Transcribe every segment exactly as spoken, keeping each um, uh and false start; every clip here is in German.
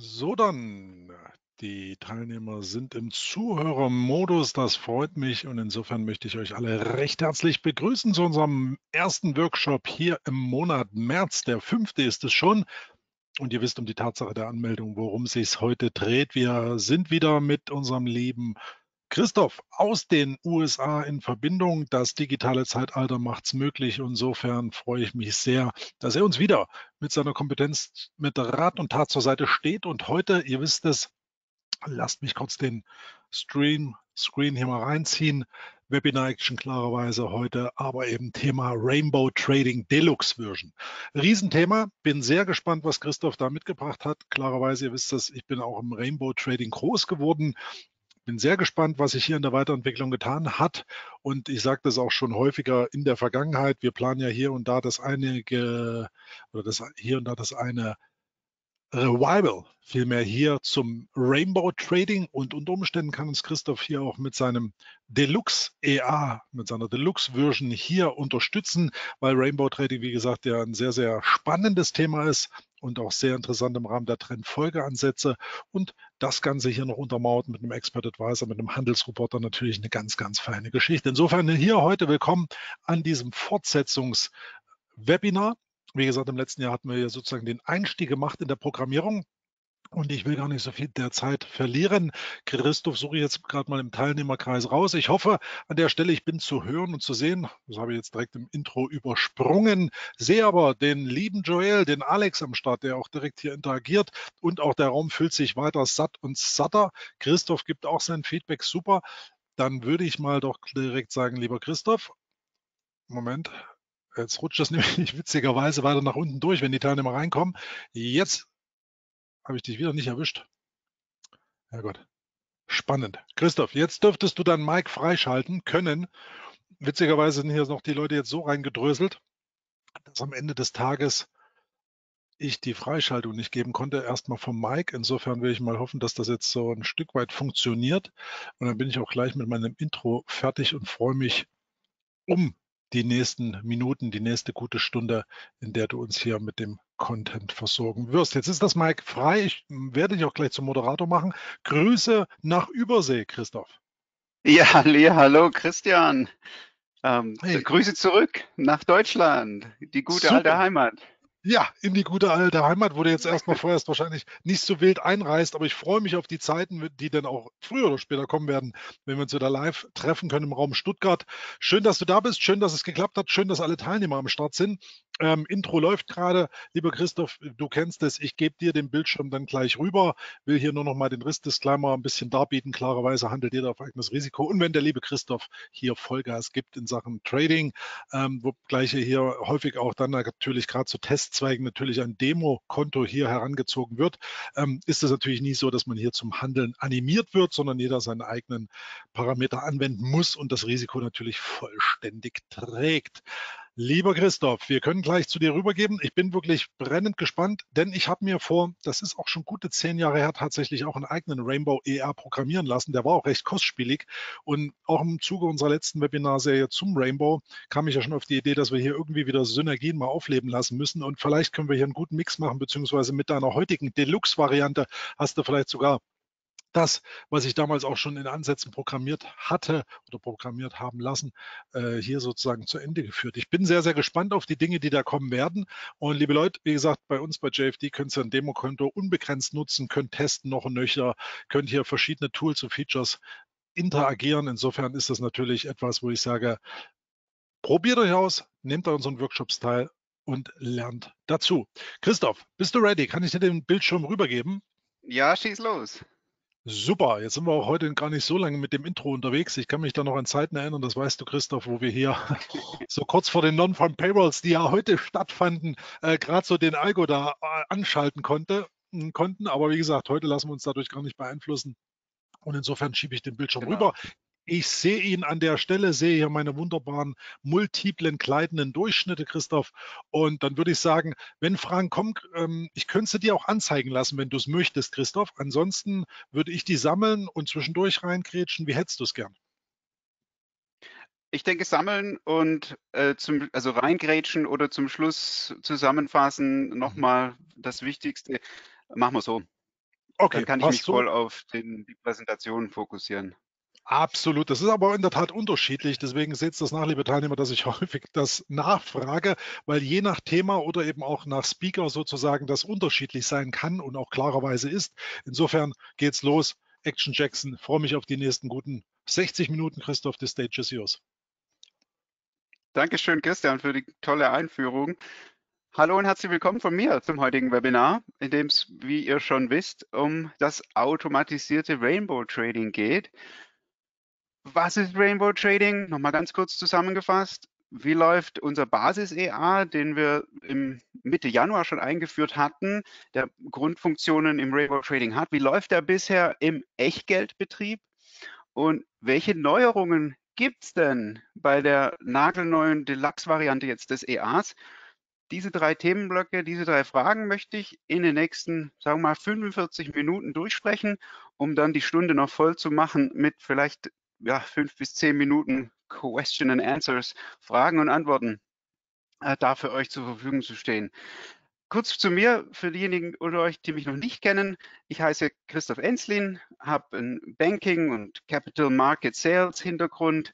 So, dann, die Teilnehmer sind im Zuhörermodus, das freut mich und insofern möchte ich euch alle recht herzlich begrüßen zu unserem ersten Workshop hier im Monat März, der fünfte ist es schon. Und ihr wisst um die Tatsache der Anmeldung, worum es sich heute dreht. Wir sind wieder mit unserem lieben Christoph aus den U S A in Verbindung. Das digitale Zeitalter macht es möglich. Insofern freue ich mich sehr, dass er uns wieder mit seiner Kompetenz mit Rat und Tat zur Seite steht. Und heute, ihr wisst es, lasst mich kurz den Stream Screen hier mal reinziehen. Webinar Action klarerweise heute, aber eben Thema Rainbow Trading Deluxe Version. Riesenthema, bin sehr gespannt, was Christoph da mitgebracht hat. Klarerweise, ihr wisst es, ich bin auch im Rainbow Trading groß geworden. Bin sehr gespannt, was sich hier in der Weiterentwicklung getan hat. Und ich sage das auch schon häufiger in der Vergangenheit. Wir planen ja hier und da das einige oder das hier und da das eine Revival, vielmehr hier zum Rainbow Trading, und unter Umständen kann uns Christoph hier auch mit seinem Deluxe E A, mit seiner Deluxe Version hier unterstützen, weil Rainbow Trading, wie gesagt, ja ein sehr, sehr spannendes Thema ist und auch sehr interessant im Rahmen der Trendfolgeansätze, und das Ganze hier noch untermauert mit einem Expert Advisor, mit einem Handelsreporter, natürlich eine ganz, ganz feine Geschichte. Insofern hier heute willkommen an diesem Fortsetzungswebinar. Wie gesagt, im letzten Jahr hatten wir ja sozusagen den Einstieg gemacht in der Programmierung und ich will gar nicht so viel der Zeit verlieren. Christoph suche ich jetzt gerade mal im Teilnehmerkreis raus. Ich hoffe an der Stelle, ich bin zu hören und zu sehen. Das habe ich jetzt direkt im Intro übersprungen. Sehe aber den lieben Joel, den Alex am Start, der auch direkt hier interagiert, und auch der Raum fühlt sich weiter satt und satter. Christoph gibt auch sein Feedback, super. Dann würde ich mal doch direkt sagen, lieber Christoph, Moment. Jetzt rutscht das nämlich witzigerweise weiter nach unten durch, wenn die Teilnehmer reinkommen. Jetzt habe ich dich wieder nicht erwischt. Ja Gott, spannend. Christoph, jetzt dürftest du dein Mic freischalten können. Witzigerweise sind hier noch die Leute jetzt so reingedröselt, dass am Ende des Tages ich die Freischaltung nicht geben konnte. Erstmal vom Mic. Insofern will ich mal hoffen, dass das jetzt so ein Stück weit funktioniert. Und dann bin ich auch gleich mit meinem Intro fertig und freue mich um die nächsten Minuten, die nächste gute Stunde, in der du uns hier mit dem Content versorgen wirst. Jetzt ist das Mic frei. Ich werde dich auch gleich zum Moderator machen. Grüße nach Übersee, Christoph. Ja, halli, hallo, Christian. Ähm, hey. Grüße zurück nach Deutschland, die gute Super. alte Heimat. Ja, in die gute alte Heimat, wo du jetzt erstmal vorerst wahrscheinlich nicht so wild einreist, aber ich freue mich auf die Zeiten, die dann auch früher oder später kommen werden, wenn wir uns wieder live treffen können im Raum Stuttgart. Schön, dass du da bist, schön, dass es geklappt hat, schön, dass alle Teilnehmer am Start sind. Ähm, Intro läuft gerade. Lieber Christoph, du kennst es, ich gebe dir den Bildschirm dann gleich rüber, will hier nur noch mal den Riss-Disclaimer ein bisschen darbieten. Klarerweise handelt jeder auf eigenes Risiko, und wenn der liebe Christoph hier Vollgas gibt in Sachen Trading, ähm, wobgleich er hier häufig auch dann natürlich gerade zu Tests Zweigen natürlich ein Demo-Konto hier herangezogen wird, ähm, ist es natürlich nicht so, dass man hier zum Handeln animiert wird, sondern jeder seinen eigenen Parameter anwenden muss und das Risiko natürlich vollständig trägt. Lieber Christoph, wir können gleich zu dir rübergeben. Ich bin wirklich brennend gespannt, denn ich habe mir vor, das ist auch schon gute zehn Jahre her, tatsächlich auch einen eigenen Rainbow E R programmieren lassen. Der war auch recht kostspielig, und auch im Zuge unserer letzten Webinarserie zum Rainbow kam ich ja schon auf die Idee, dass wir hier irgendwie wieder Synergien mal aufleben lassen müssen, und vielleicht können wir hier einen guten Mix machen, beziehungsweise mit deiner heutigen Deluxe-Variante hast du vielleicht sogar das, was ich damals auch schon in Ansätzen programmiert hatte oder programmiert haben lassen, hier sozusagen zu Ende geführt. Ich bin sehr, sehr gespannt auf die Dinge, die da kommen werden. Und liebe Leute, wie gesagt, bei uns bei J F D könnt ihr ein Demokonto unbegrenzt nutzen, könnt testen noch und nöcher, könnt hier verschiedene Tools und Features interagieren. Insofern ist das natürlich etwas, wo ich sage, probiert euch aus, nehmt an unseren Workshops teil und lernt dazu. Christoph, bist du ready? Kann ich dir den Bildschirm rübergeben? Ja, schieß los. Super, jetzt sind wir auch heute gar nicht so lange mit dem Intro unterwegs. Ich kann mich da noch an Zeiten erinnern, das weißt du, Christoph, wo wir hier so kurz vor den Non-Farm-Payrolls, die ja heute stattfanden, äh, gerade so den Algo da äh, anschalten konnte, äh, konnten. Aber wie gesagt, heute lassen wir uns dadurch gar nicht beeinflussen. Und insofern schiebe ich den Bildschirm genau rüber. Ich sehe ihn an der Stelle, sehe hier meine wunderbaren, multiplen, gleitenden Durchschnitte, Christoph. Und dann würde ich sagen, wenn Fragen kommen, ich könnte sie dir auch anzeigen lassen, wenn du es möchtest, Christoph. Ansonsten würde ich die sammeln und zwischendurch reingrätschen. Wie hättest du es gern? Ich denke, sammeln und äh, zum, also reingrätschen oder zum Schluss zusammenfassen, nochmal das Wichtigste. Machen wir so. Okay, dann kann ich mich so voll auf den, die Präsentation fokussieren. Absolut, das ist aber in der Tat unterschiedlich, deswegen seht ihr das nach, liebe Teilnehmer, dass ich häufig das nachfrage, weil je nach Thema oder eben auch nach Speaker sozusagen das unterschiedlich sein kann und auch klarerweise ist. Insofern geht's los. Action Jackson, freue mich auf die nächsten guten sechzig Minuten. Christoph, the stage is yours. Dankeschön, Christian, für die tolle Einführung. Hallo und herzlich willkommen von mir zum heutigen Webinar, in dem es, wie ihr schon wisst, um das automatisierte Rainbow Trading geht. Was ist Rainbow Trading? Nochmal ganz kurz zusammengefasst. Wie läuft unser BASIS-E A, den wir im Mitte Januar schon eingeführt hatten, der Grundfunktionen im Rainbow Trading hat? Wie läuft der bisher im Echtgeldbetrieb? Und welche Neuerungen gibt es denn bei der nagelneuen Deluxe-Variante jetzt des E As? Diese drei Themenblöcke, diese drei Fragen möchte ich in den nächsten, sagen wir mal, fünfundvierzig Minuten durchsprechen, um dann die Stunde noch voll zu machen mit vielleicht ja, fünf bis zehn Minuten Question and Answers, Fragen und Antworten äh, da für euch zur Verfügung zu stehen. Kurz zu mir, für diejenigen unter euch, die mich noch nicht kennen. Ich heiße Christoph Ensslin, habe einen Banking- und Capital Market Sales Hintergrund,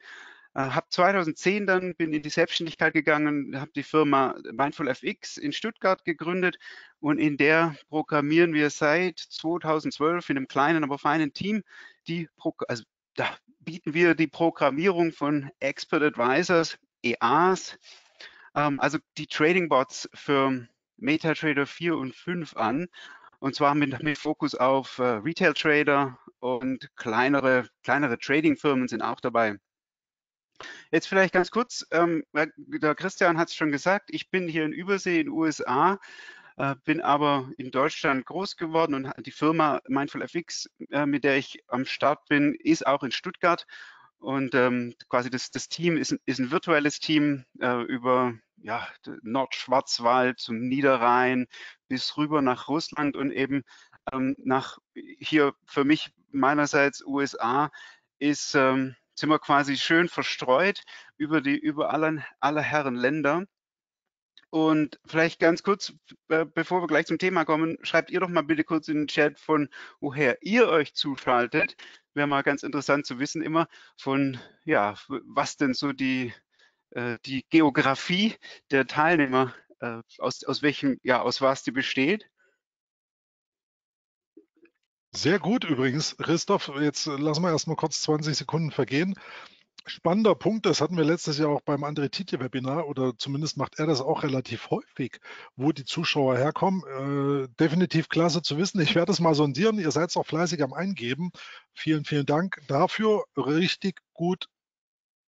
äh, habe zweitausendzehn dann, bin in die Selbstständigkeit gegangen, habe die Firma MindfulFX in Stuttgart gegründet und in der programmieren wir seit zweitausendzwölf in einem kleinen, aber feinen Team die Pro also da bieten wir die Programmierung von Expert Advisors, E As, ähm, also die Trading Bots für MetaTrader vier und fünf an. Und zwar mit, mit Fokus auf äh, Retail Trader und kleinere, kleinere Trading-Firmen sind auch dabei. Jetzt vielleicht ganz kurz, ähm, der Christian hat es schon gesagt, ich bin hier in Übersee in den U S A, äh, bin aber in Deutschland groß geworden und die Firma MindfulFX, äh, mit der ich am Start bin, ist auch in Stuttgart. Und ähm, quasi das, das Team ist, ist ein virtuelles Team äh, über ja, Nordschwarzwald zum Niederrhein bis rüber nach Russland und eben ähm, nach hier für mich meinerseits U S A ist, ähm, sind wir quasi schön verstreut über, die, über alle, alle Herren Länder. Und vielleicht ganz kurz, bevor wir gleich zum Thema kommen, schreibt ihr doch mal bitte kurz in den Chat, von woher ihr euch zuschaltet. Wäre mal ganz interessant zu wissen immer von, ja, was denn so die, äh, die Geografie der Teilnehmer, äh, aus, aus welchem, ja, aus was die besteht. Sehr gut übrigens, Christoph. Jetzt lassen wir erstmal kurz zwanzig Sekunden vergehen. Spannender Punkt, das hatten wir letztes Jahr auch beim André Tietje Webinar oder zumindest macht er das auch relativ häufig, wo die Zuschauer herkommen. Äh, definitiv klasse zu wissen. Ich werde es mal sondieren. Ihr seid auch fleißig am Eingeben. Vielen, vielen Dank dafür. Richtig gut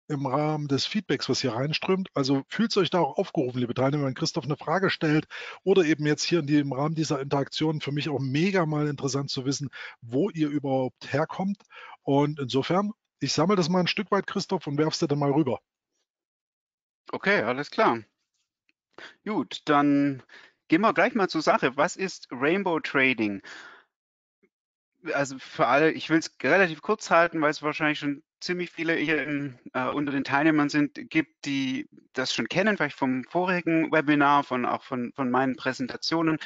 im Rahmen des Feedbacks, was hier reinströmt. Also fühlt euch da auch aufgerufen, liebe Teilnehmer, wenn Christoph eine Frage stellt oder eben jetzt hier in die, im Rahmen dieser Interaktion für mich auch mega mal interessant zu wissen, wo ihr überhaupt herkommt. Und insofern ich sammle das mal ein Stück weit, Christoph, und werf's dir dann mal rüber. Okay, alles klar. Gut, dann gehen wir gleich mal zur Sache. Was ist Rainbow Trading? Also für alle, ich will es relativ kurz halten, weil es wahrscheinlich schon ziemlich viele hier in, äh, unter den Teilnehmern sind, gibt, die das schon kennen, vielleicht vom vorigen Webinar, von, auch von, von meinen Präsentationen.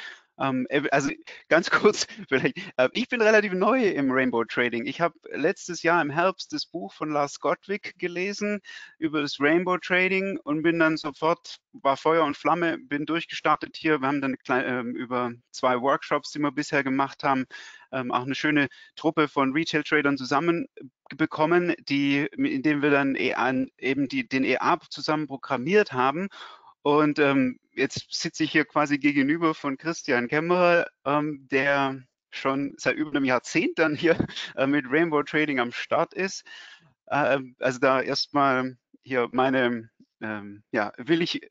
Also ganz kurz, vielleicht. Ich bin relativ neu im Rainbow Trading. Ich habe letztes Jahr im Herbst das Buch von Lars Gottwig gelesen über das Rainbow Trading und bin dann sofort, war Feuer und Flamme, bin durchgestartet hier. Wir haben dann eine kleine, über zwei Workshops, die wir bisher gemacht haben, auch eine schöne Truppe von Retail-Tradern zusammenbekommen, die, indem wir dann eben die, den E A zusammen programmiert haben. Und ähm, jetzt sitze ich hier quasi gegenüber von Christian Kemmerer, ähm, der schon seit über einem Jahrzehnt dann hier äh, mit Rainbow Trading am Start ist. Äh, also da erstmal hier meine, ähm, ja, will ich,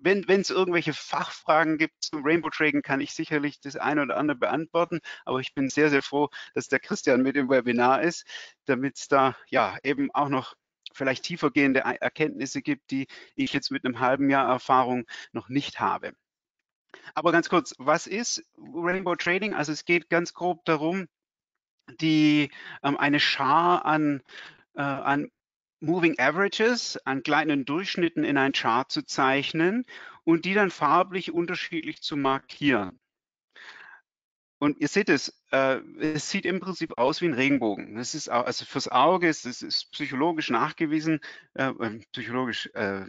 wenn wenn es irgendwelche Fachfragen gibt zum Rainbow Trading, kann ich sicherlich das eine oder andere beantworten. Aber ich bin sehr, sehr froh, dass der Christian mit im Webinar ist, damit es da ja eben auch noch vielleicht tiefergehende Erkenntnisse gibt, die ich jetzt mit einem halben Jahr Erfahrung noch nicht habe. Aber ganz kurz, was ist Rainbow Trading? Also es geht ganz grob darum, die ähm, eine Schar an, äh, an Moving Averages, an kleinen Durchschnitten in ein Chart zu zeichnen und die dann farblich unterschiedlich zu markieren. Und ihr seht es, Äh, es sieht im Prinzip aus wie ein Regenbogen. Das ist auch, also fürs Auge ist es psychologisch nachgewiesen, äh, psychologisch äh,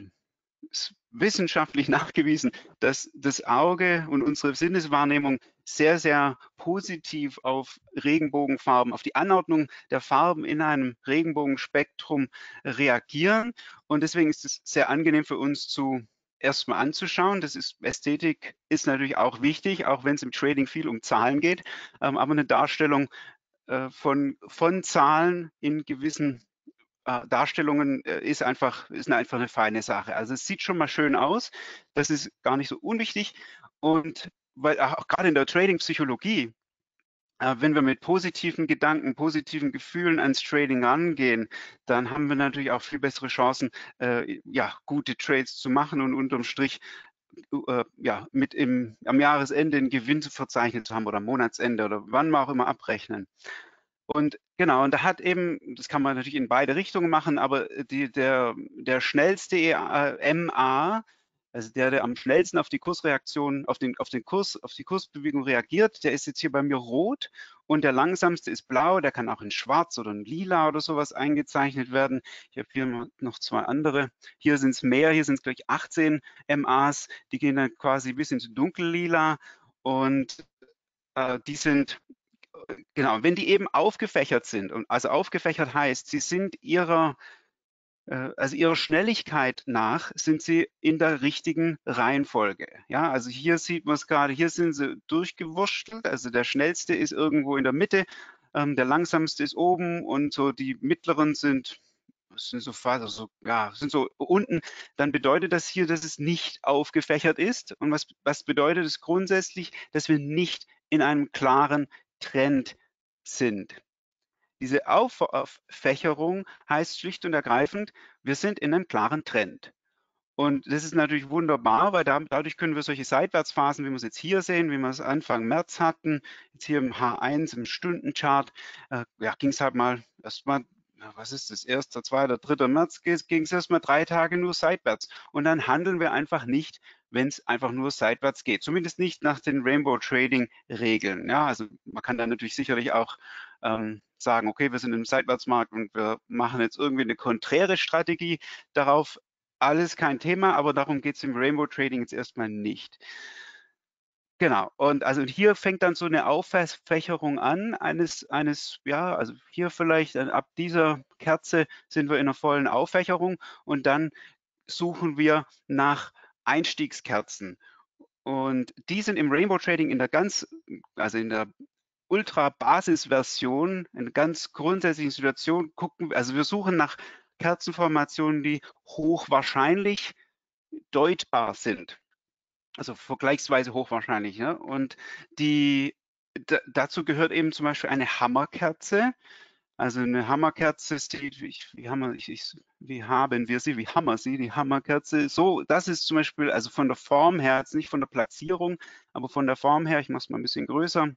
ist wissenschaftlich nachgewiesen, dass das Auge und unsere Sinneswahrnehmung sehr, sehr positiv auf Regenbogenfarben, auf die Anordnung der Farben in einem Regenbogenspektrum reagieren. Und deswegen ist es sehr angenehm für uns zu erstmal anzuschauen. Das ist, Ästhetik ist natürlich auch wichtig, auch wenn es im Trading viel um Zahlen geht, ähm, aber eine Darstellung äh, von, von Zahlen in gewissen äh, Darstellungen äh, ist, einfach, ist einfach eine feine Sache. Also es sieht schon mal schön aus, das ist gar nicht so unwichtig, und weil auch gerade in der Trading-Psychologie, äh, wenn wir mit positiven Gedanken, positiven Gefühlen ans Trading rangehen, dann haben wir natürlich auch viel bessere Chancen, äh, ja, gute Trades zu machen und unterm Strich äh, ja, mit im, am Jahresende einen Gewinn zu verzeichnen zu haben oder am Monatsende oder wann wir auch immer abrechnen. Und genau, und da hat eben, das kann man natürlich in beide Richtungen machen, aber die, der, der schnellste E A, M A, also der, der am schnellsten auf die Kursreaktion, auf den, auf den Kurs, auf die Kursbewegung reagiert, der ist jetzt hier bei mir rot, und der langsamste ist blau, der kann auch in schwarz oder in lila oder sowas eingezeichnet werden. Ich habe hier noch zwei andere. Hier sind es mehr, hier sind es gleich achtzehn M As, die gehen dann quasi bis ins dunkellila, und äh, die sind, genau, wenn die eben aufgefächert sind, und also aufgefächert heißt, sie sind ihrer Also ihrer Schnelligkeit nach sind sie in der richtigen Reihenfolge. Ja, also hier sieht man es gerade, hier sind sie durchgewurschtelt, also der schnellste ist irgendwo in der Mitte, ähm, der langsamste ist oben, und so die mittleren sind, sind, so, also, ja, sind so unten. Dann bedeutet das hier, dass es nicht aufgefächert ist. Und was, was bedeutet es grundsätzlich? Dass wir nicht in einem klaren Trend sind. Diese Auffächerung heißt schlicht und ergreifend, wir sind in einem klaren Trend. Und das ist natürlich wunderbar, weil dadurch können wir solche Seitwärtsphasen, wie wir es jetzt hier sehen, wie wir es Anfang März hatten, jetzt hier im H eins, im Stundenchart, äh, ja, ging es halt mal erstmal, was ist das, erster, zweiter, dritter März, ging es erstmal drei Tage nur seitwärts. Und dann handeln wir einfach nicht, wenn es einfach nur seitwärts geht. Zumindest nicht nach den Rainbow-Trading-Regeln. Ja, also man kann da natürlich sicherlich auch ähm, sagen, okay, wir sind im Seitwärtsmarkt und wir machen jetzt irgendwie eine konträre Strategie darauf. Alles kein Thema, aber darum geht es im Rainbow-Trading jetzt erstmal nicht. Genau, und also hier fängt dann so eine Auffächerung an, eines, eines, ja, also hier vielleicht ab dieser Kerze sind wir in einer vollen Auffächerung, und dann suchen wir nach Einstiegskerzen. Und die sind im Rainbow Trading in der ganz, also in der Ultra-Basis-Version, in der ganz grundsätzlichen Situation gucken, also wir suchen nach Kerzenformationen, die hochwahrscheinlich deutbar sind. Also vergleichsweise hochwahrscheinlich. Ne? Und die, dazu gehört eben zum Beispiel eine Hammerkerze. Also eine Hammerkerze ist die, wie, wie, Hammer, ich, ich, wie haben wir sie, wie Hammer sie, die Hammerkerze. So, das ist zum Beispiel, also von der Form her, jetzt nicht von der Platzierung, aber von der Form her, ich mache es mal ein bisschen größer.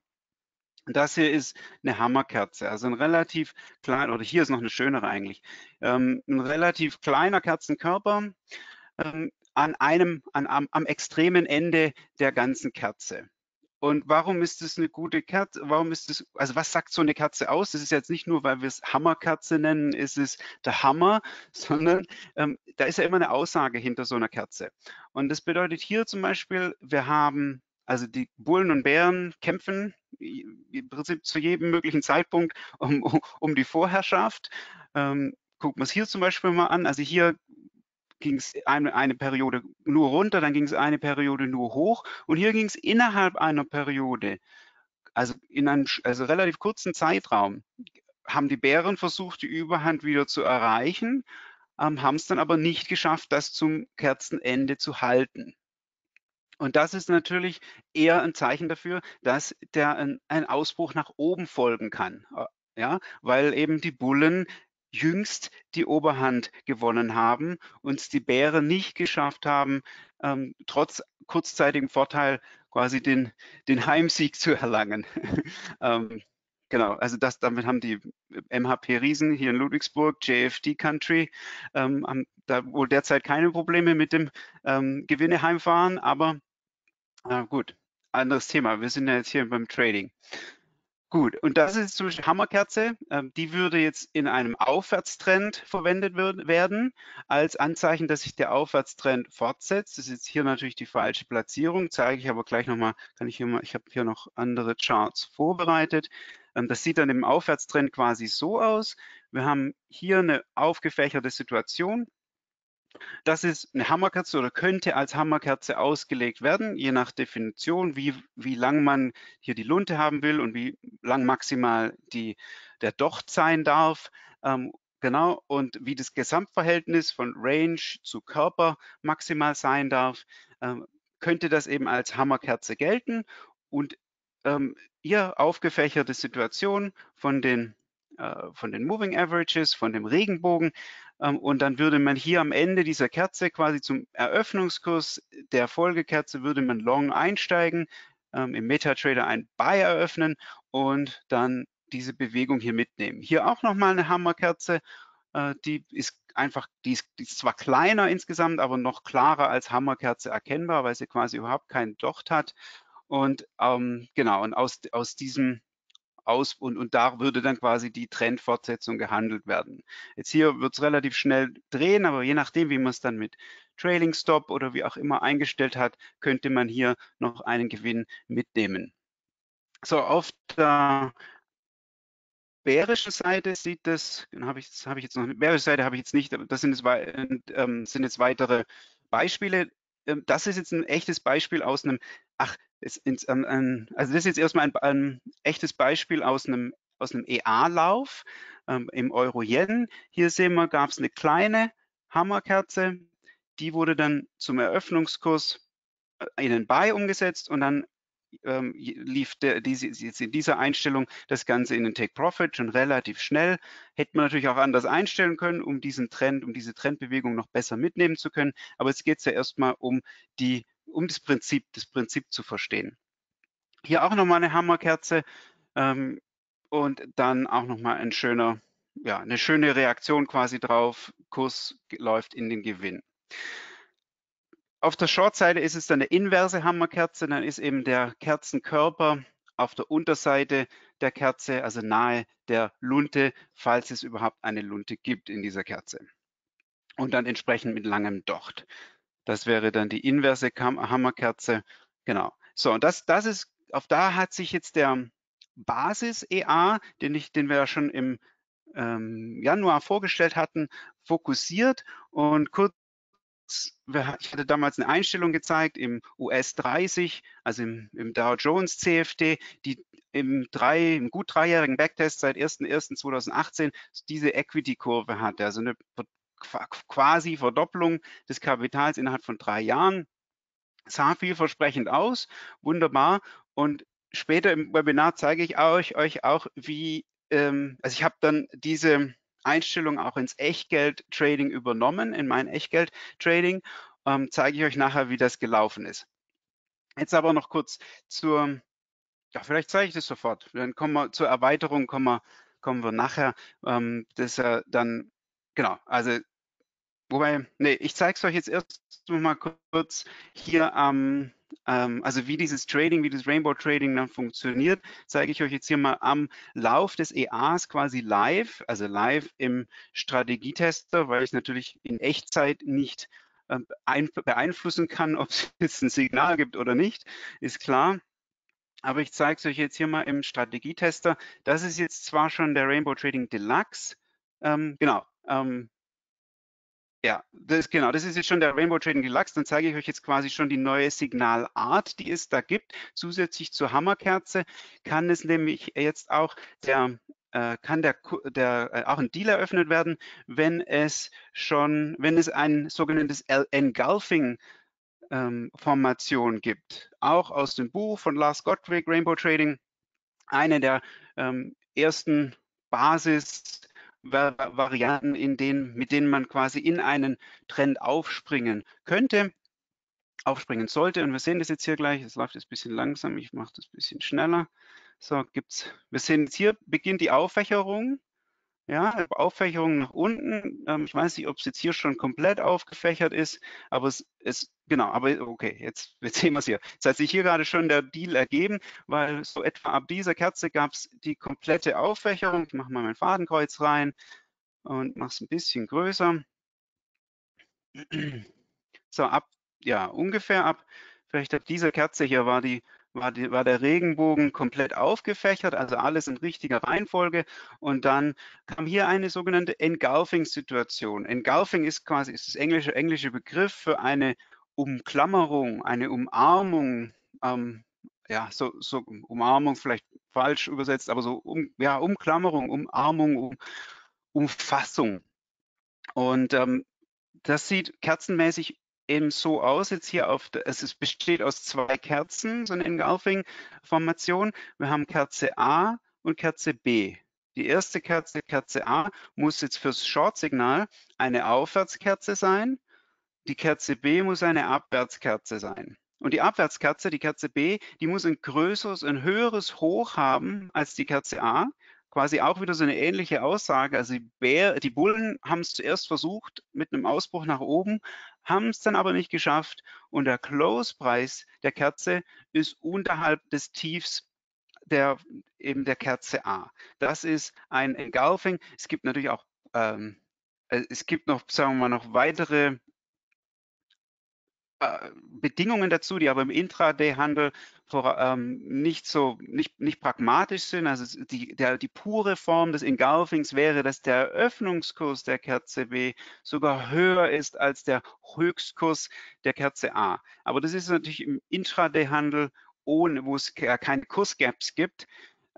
Das hier ist eine Hammerkerze, also ein relativ kleiner, oder hier ist noch eine schönere eigentlich, ähm, ein relativ kleiner Kerzenkörper. Ähm, an einem, an, am, am extremen Ende der ganzen Kerze. Und warum ist es eine gute Kerze? Warum ist es, also was sagt so eine Kerze aus? Das ist jetzt nicht nur, weil wir es Hammerkerze nennen, ist es der Hammer, sondern ähm, da ist ja immer eine Aussage hinter so einer Kerze. Und das bedeutet hier zum Beispiel, wir haben, also die Bullen und Bären kämpfen im Prinzip zu jedem möglichen Zeitpunkt um, um, um die Vorherrschaft. Ähm, gucken wir es hier zum Beispiel mal an. Also hier ging es eine, eine Periode nur runter, dann ging es eine Periode nur hoch, und hier ging es innerhalb einer Periode, also in einem also relativ kurzen Zeitraum, haben die Bären versucht, die Überhand wieder zu erreichen, ähm, haben es dann aber nicht geschafft, das zum Kerzenende zu halten. Und das ist natürlich eher ein Zeichen dafür, dass der ein, ein Ausbruch nach oben folgen kann, ja, weil eben die Bullen jüngst die Oberhand gewonnen haben und es die Bären nicht geschafft haben, ähm, trotz kurzzeitigem Vorteil quasi den, den Heimsieg zu erlangen. ähm, genau, also das, damit haben die M H P Riesen hier in Ludwigsburg, J F D Country, ähm, haben da wohl derzeit keine Probleme mit dem ähm, Gewinne heimfahren, aber äh, gut, anderes Thema. Wir sind ja jetzt hier beim Trading. Gut, und das ist zum Beispiel Hammerkerze. Die würde jetzt in einem Aufwärtstrend verwendet werden, als Anzeichen, dass sich der Aufwärtstrend fortsetzt. Das ist jetzt hier natürlich die falsche Platzierung, zeige ich aber gleich nochmal, kann ich hier mal, ich habe hier noch andere Charts vorbereitet. Das sieht dann im Aufwärtstrend quasi so aus. Wir haben hier eine aufgefächerte Situation. Das ist eine Hammerkerze oder könnte als Hammerkerze ausgelegt werden, je nach Definition, wie, wie lang man hier die Lunte haben will und wie lang maximal die, der Docht sein darf. Ähm, genau, und wie das Gesamtverhältnis von Range zu Körper maximal sein darf, ähm, könnte das eben als Hammerkerze gelten. Und ähm, hier aufgefächerte Situation von den von den Moving Averages, von dem Regenbogen, und dann würde man hier am Ende dieser Kerze quasi zum Eröffnungskurs der Folgekerze würde man Long einsteigen, im MetaTrader ein Buy eröffnen und dann diese Bewegung hier mitnehmen. Hier auch nochmal eine Hammerkerze, die ist einfach, die ist, die ist zwar kleiner insgesamt, aber noch klarer als Hammerkerze erkennbar, weil sie quasi überhaupt keinen Docht hat, und ähm, genau, und aus, aus diesem Aus und, und da würde dann quasi die Trendfortsetzung gehandelt werden. Jetzt hier wird es relativ schnell drehen, aber je nachdem, wie man es dann mit Trailing Stop oder wie auch immer eingestellt hat, könnte man hier noch einen Gewinn mitnehmen. So, auf der bärischen Seite sieht das, habe ich, hab ich jetzt noch, bärische Seite habe ich jetzt nicht, aber das sind jetzt, ähm, sind jetzt weitere Beispiele. Das ist jetzt ein echtes Beispiel aus einem, ach, ist ins, ähm, ein, also das ist jetzt erstmal ein, ein echtes Beispiel aus einem, aus einem E A-Lauf ähm, im Euro-Yen. Hier sehen wir, gab es eine kleine Hammerkerze, die wurde dann zum Eröffnungskurs in den Buy umgesetzt und dann ähm, lief der, diese, in dieser Einstellung das Ganze in den Take-Profit schon relativ schnell. Hätte man natürlich auch anders einstellen können, um diesen Trend, um diese Trendbewegung noch besser mitnehmen zu können. Aber jetzt geht es ja erstmal um die um das Prinzip, das Prinzip zu verstehen. Hier auch nochmal eine Hammerkerze ähm, und dann auch nochmal ein schöner, ja, eine schöne Reaktion quasi drauf. Kurs läuft in den Gewinn. Auf der Short-Seite ist es dann eine inverse Hammerkerze, dann ist eben der Kerzenkörper auf der Unterseite der Kerze, also nahe der Lunte, falls es überhaupt eine Lunte gibt in dieser Kerze. Und dann entsprechend mit langem Docht. Das wäre dann die inverse Hammerkerze. Genau. So, und das, das ist, auf da hat sich jetzt der BASIS-E A, den ich, den wir ja schon im ähm, Januar vorgestellt hatten, fokussiert. Und kurz, wir, ich hatte damals eine Einstellung gezeigt im U S dreißig, also im, im Dow Jones C F D, die im, drei, im gut dreijährigen Backtest seit ersten ersten zweitausendachtzehn diese Equity-Kurve hatte, also eine quasi Verdopplung des Kapitals innerhalb von drei Jahren. Sah vielversprechend aus, wunderbar. Und später im Webinar zeige ich euch, euch auch, wie, ähm, also ich habe dann diese Einstellung auch ins Echtgeld-Trading übernommen, in mein Echtgeld-Trading, ähm, zeige ich euch nachher, wie das gelaufen ist. Jetzt aber noch kurz zur, ja, vielleicht zeige ich das sofort, dann kommen wir zur Erweiterung, kommen wir, kommen wir nachher, ähm, dass er dann, genau, also, wobei, nee, ich zeige es euch jetzt erst mal kurz hier, ähm, ähm, also wie dieses Trading, wie das Rainbow Trading dann funktioniert, zeige ich euch jetzt hier mal am Lauf des E As quasi live, also live im Strategietester, weil ich natürlich in Echtzeit nicht ähm, ein, beeinflussen kann, ob es jetzt ein Signal gibt oder nicht, ist klar. Aber ich zeige es euch jetzt hier mal im Strategietester. Das ist jetzt zwar schon der Rainbow Trading Deluxe, ähm, genau. Ähm, ja, das, genau, das ist jetzt schon der Rainbow Trading Deluxe. Dann zeige ich euch jetzt quasi schon die neue Signalart, die es da gibt. Zusätzlich zur Hammerkerze kann es nämlich jetzt auch der, äh, kann der, der äh, auch ein Deal eröffnet werden, wenn es schon, wenn es ein sogenanntes Engulfing ähm, Formation gibt. Auch aus dem Buch von Lars Gottwig, Rainbow Trading, eine der ähm, ersten Basis Varianten, in denen, mit denen man quasi in einen Trend aufspringen könnte, aufspringen sollte. Und wir sehen das jetzt hier gleich, es läuft jetzt ein bisschen langsam, ich mache das ein bisschen schneller. So, gibt's, wir sehen jetzt hier, beginnt die Aufwächerung. Ja, Auffächerung nach unten. Ähm, ich weiß nicht, ob es jetzt hier schon komplett aufgefächert ist, aber es ist, genau, aber okay, jetzt, jetzt sehen wir es hier. Jetzt hat sich hier gerade schon der Deal ergeben, weil so etwa ab dieser Kerze gab es die komplette Auffächerung. Ich mache mal mein Fadenkreuz rein und mache es ein bisschen größer. So, ab, ja, ungefähr ab, vielleicht ab dieser Kerze hier war die War, die, war der Regenbogen komplett aufgefächert, also alles in richtiger Reihenfolge. Und dann kam hier eine sogenannte Engulfing-Situation. Engulfing ist quasi ist das englische, englische Begriff für eine Umklammerung, eine Umarmung. Ähm, ja, so, so Umarmung vielleicht falsch übersetzt, aber so um, ja, Umklammerung, Umarmung, um, Umfassung. Und ähm, das sieht kerzenmäßig eben so aus, jetzt hier auf, der, es besteht aus zwei Kerzen, so eine Engulfing-Formation. Wir haben Kerze A und Kerze B. Die erste Kerze, Kerze A, muss jetzt fürs Short-Signal eine Aufwärtskerze sein. Die Kerze B muss eine Abwärtskerze sein. Und die Abwärtskerze, die Kerze B, die muss ein größeres, ein höheres Hoch haben als die Kerze A. Quasi auch wieder so eine ähnliche Aussage. Also die, Bär, die Bullen haben es zuerst versucht mit einem Ausbruch nach oben, haben es dann aber nicht geschafft. Und der Close-Preis der Kerze ist unterhalb des Tiefs der, eben der Kerze A. Das ist ein Engulfing. Es gibt natürlich auch, ähm, es gibt noch, sagen wir mal, noch weitere äh, Bedingungen dazu, die aber im Intraday-Handel vor, ähm, nicht so, nicht, nicht pragmatisch sind. Also die, der, die pure Form des Engulfings wäre, dass der Eröffnungskurs der Kerze B sogar höher ist als der Höchstkurs der Kerze A. Aber das ist natürlich im Intraday-Handel, ohne, wo es keine Kursgaps gibt,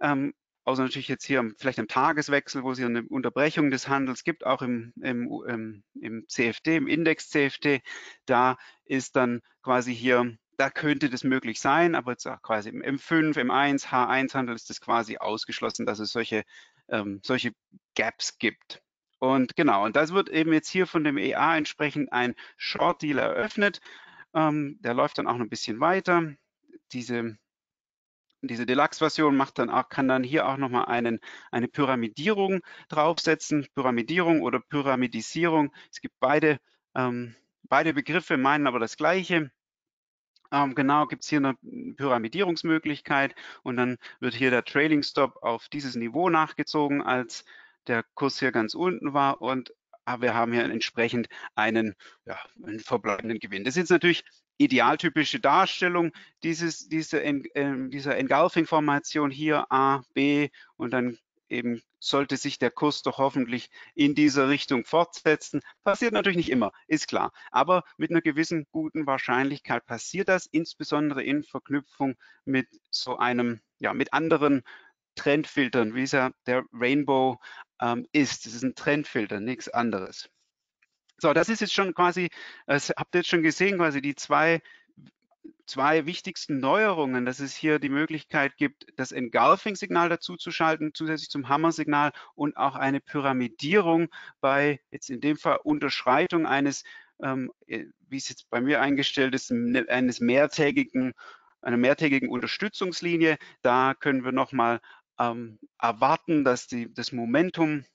ähm, außer natürlich jetzt hier vielleicht im Tageswechsel, wo es hier eine Unterbrechung des Handels gibt, auch im, im, im, im C F D, im Index-C F D, da ist dann quasi hier, da könnte das möglich sein, aber jetzt auch quasi im M fünf, M eins, H eins-Handel ist das quasi ausgeschlossen, dass es solche, ähm, solche Gaps gibt. Und genau, und das wird eben jetzt hier von dem E A entsprechend ein Short-Deal eröffnet. Ähm, der läuft dann auch noch ein bisschen weiter. Diese Diese Deluxe-Version macht dann auch, kann dann hier auch nochmal einen, eine Pyramidierung draufsetzen. Pyramidierung oder Pyramidisierung. Es gibt beide, ähm, beide Begriffe, meinen aber das Gleiche. Ähm, genau, gibt es hier eine Pyramidierungsmöglichkeit und dann wird hier der Trailing Stop auf dieses Niveau nachgezogen, als der Kurs hier ganz unten war, und wir haben hier entsprechend einen, ja, einen verbleibenden Gewinn. Das ist jetzt natürlich idealtypische Darstellung dieses, diese, äh, dieser Engulfing-Formation hier A, B, und dann eben sollte sich der Kurs doch hoffentlich in dieser Richtung fortsetzen. Passiert natürlich nicht immer, ist klar, aber mit einer gewissen guten Wahrscheinlichkeit passiert das, insbesondere in Verknüpfung mit so einem, ja, mit anderen Trendfiltern, wie es ja der Rainbow ähm, ist. Das ist ein Trendfilter, nichts anderes. So, das ist jetzt schon quasi, das habt ihr jetzt schon gesehen, quasi die zwei, zwei wichtigsten Neuerungen, dass es hier die Möglichkeit gibt, das Engulfing-Signal dazu zu schalten, zusätzlich zum Hammer-Signal, und auch eine Pyramidierung bei, jetzt in dem Fall, Unterschreitung eines, ähm, wie es jetzt bei mir eingestellt ist, eines mehrtägigen, einer mehrtägigen Unterstützungslinie. Da können wir nochmal ähm, erwarten, dass die, das Momentum,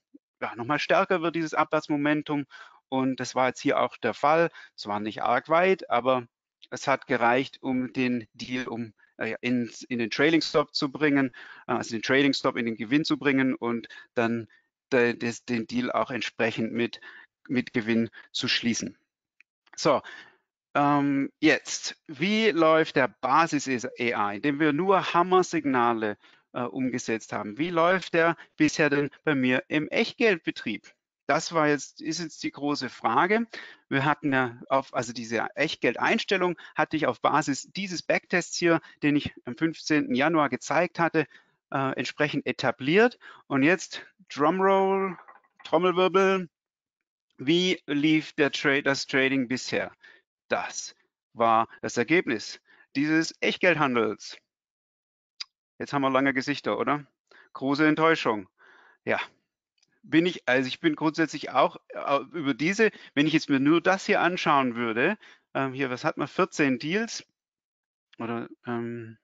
ja, nochmal stärker wird, dieses Abwärtsmomentum. Und das war jetzt hier auch der Fall. Es war nicht arg weit, aber es hat gereicht, um den Deal um, äh, in, in den Trailing Stop zu bringen, also den Trailing Stop in den Gewinn zu bringen und dann de, des, den Deal auch entsprechend mit, mit Gewinn zu schließen. So, ähm, jetzt, wie läuft der Basis-E A, indem wir nur Hammer-Signale äh, umgesetzt haben? Wie läuft der bisher denn bei mir im Echtgeldbetrieb? Das war jetzt, ist jetzt die große Frage. Wir hatten ja auf, also diese Echtgeldeinstellung hatte ich auf Basis dieses Backtests hier, den ich am fünfzehnten Januar gezeigt hatte, äh, entsprechend etabliert. Und jetzt Drumroll, Trommelwirbel. Wie lief der Trade, das Trading bisher? Das war das Ergebnis dieses Echtgeldhandels. Jetzt haben wir lange Gesichter, oder? Große Enttäuschung. Ja. Bin ich, also ich bin grundsätzlich auch über diese, wenn ich jetzt mir nur das hier anschauen würde, ähm, hier, was hat man, vierzehn Deals oder ähm,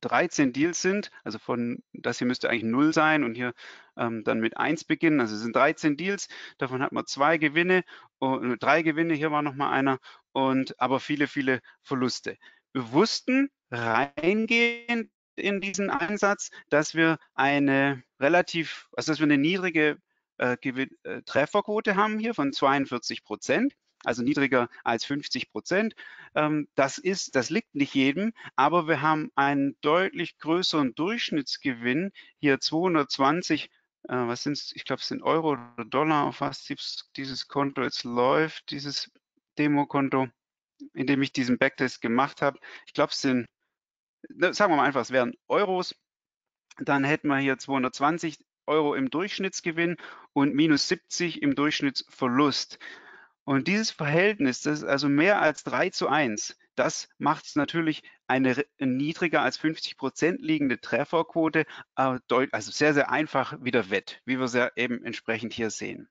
dreizehn Deals sind, also von, das hier müsste eigentlich null sein und hier ähm, dann mit eins beginnen, also es sind dreizehn Deals, davon hat man zwei Gewinne, und drei Gewinne, hier war nochmal einer, und aber viele, viele Verluste. Bewussten reingehend in diesen Ansatz, dass wir eine relativ, also dass wir eine niedrige äh, äh, Trefferquote haben hier von zweiundvierzig Prozent, also niedriger als fünfzig Prozent. Ähm, das ist, das liegt nicht jedem, aber wir haben einen deutlich größeren Durchschnittsgewinn, hier zweihundertzwanzig, äh, was sind es, ich glaube es sind Euro oder Dollar, auf was dieses Konto jetzt läuft, dieses Demokonto, in dem ich diesen Backtest gemacht habe. Ich glaube es sind, sagen wir mal einfach, es wären Euros, dann hätten wir hier zweihundertzwanzig Euro im Durchschnittsgewinn und minus siebzig im Durchschnittsverlust. Und dieses Verhältnis, das ist also mehr als drei zu eins, das macht es natürlich eine niedriger als fünfzig Prozent liegende Trefferquote, also sehr, sehr einfach wieder wett, wie wir es ja eben entsprechend hier sehen.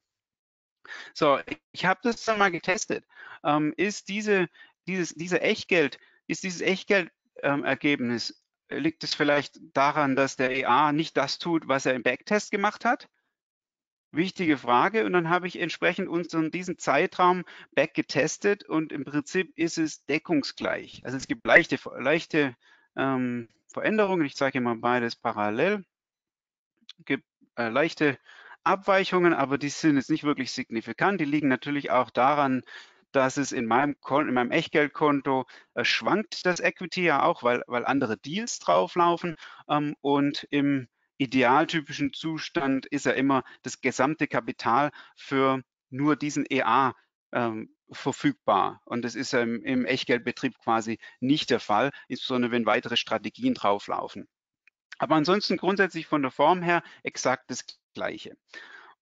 So, ich habe das dann mal getestet. Ist diese, dieses, diese Echtgeld, ist dieses Echtgeld Ähm, Ergebnis, liegt es vielleicht daran, dass der E A nicht das tut, was er im Backtest gemacht hat? Wichtige Frage. Und dann habe ich entsprechend unseren diesen Zeitraum back getestet und im Prinzip ist es deckungsgleich. Also es gibt leichte, leichte ähm, Veränderungen. Ich zeige immer beides parallel. Es gibt äh, leichte Abweichungen, aber die sind jetzt nicht wirklich signifikant. Die liegen natürlich auch daran, dass es in meinem, in meinem Echtgeldkonto äh, schwankt, das Equity ja auch, weil, weil andere Deals drauflaufen. Ähm, und im idealtypischen Zustand ist ja immer das gesamte Kapital für nur diesen E A ähm, verfügbar. Und das ist ja im, im Echtgeldbetrieb quasi nicht der Fall, insbesondere wenn weitere Strategien drauflaufen. Aber ansonsten grundsätzlich von der Form her exakt das Gleiche.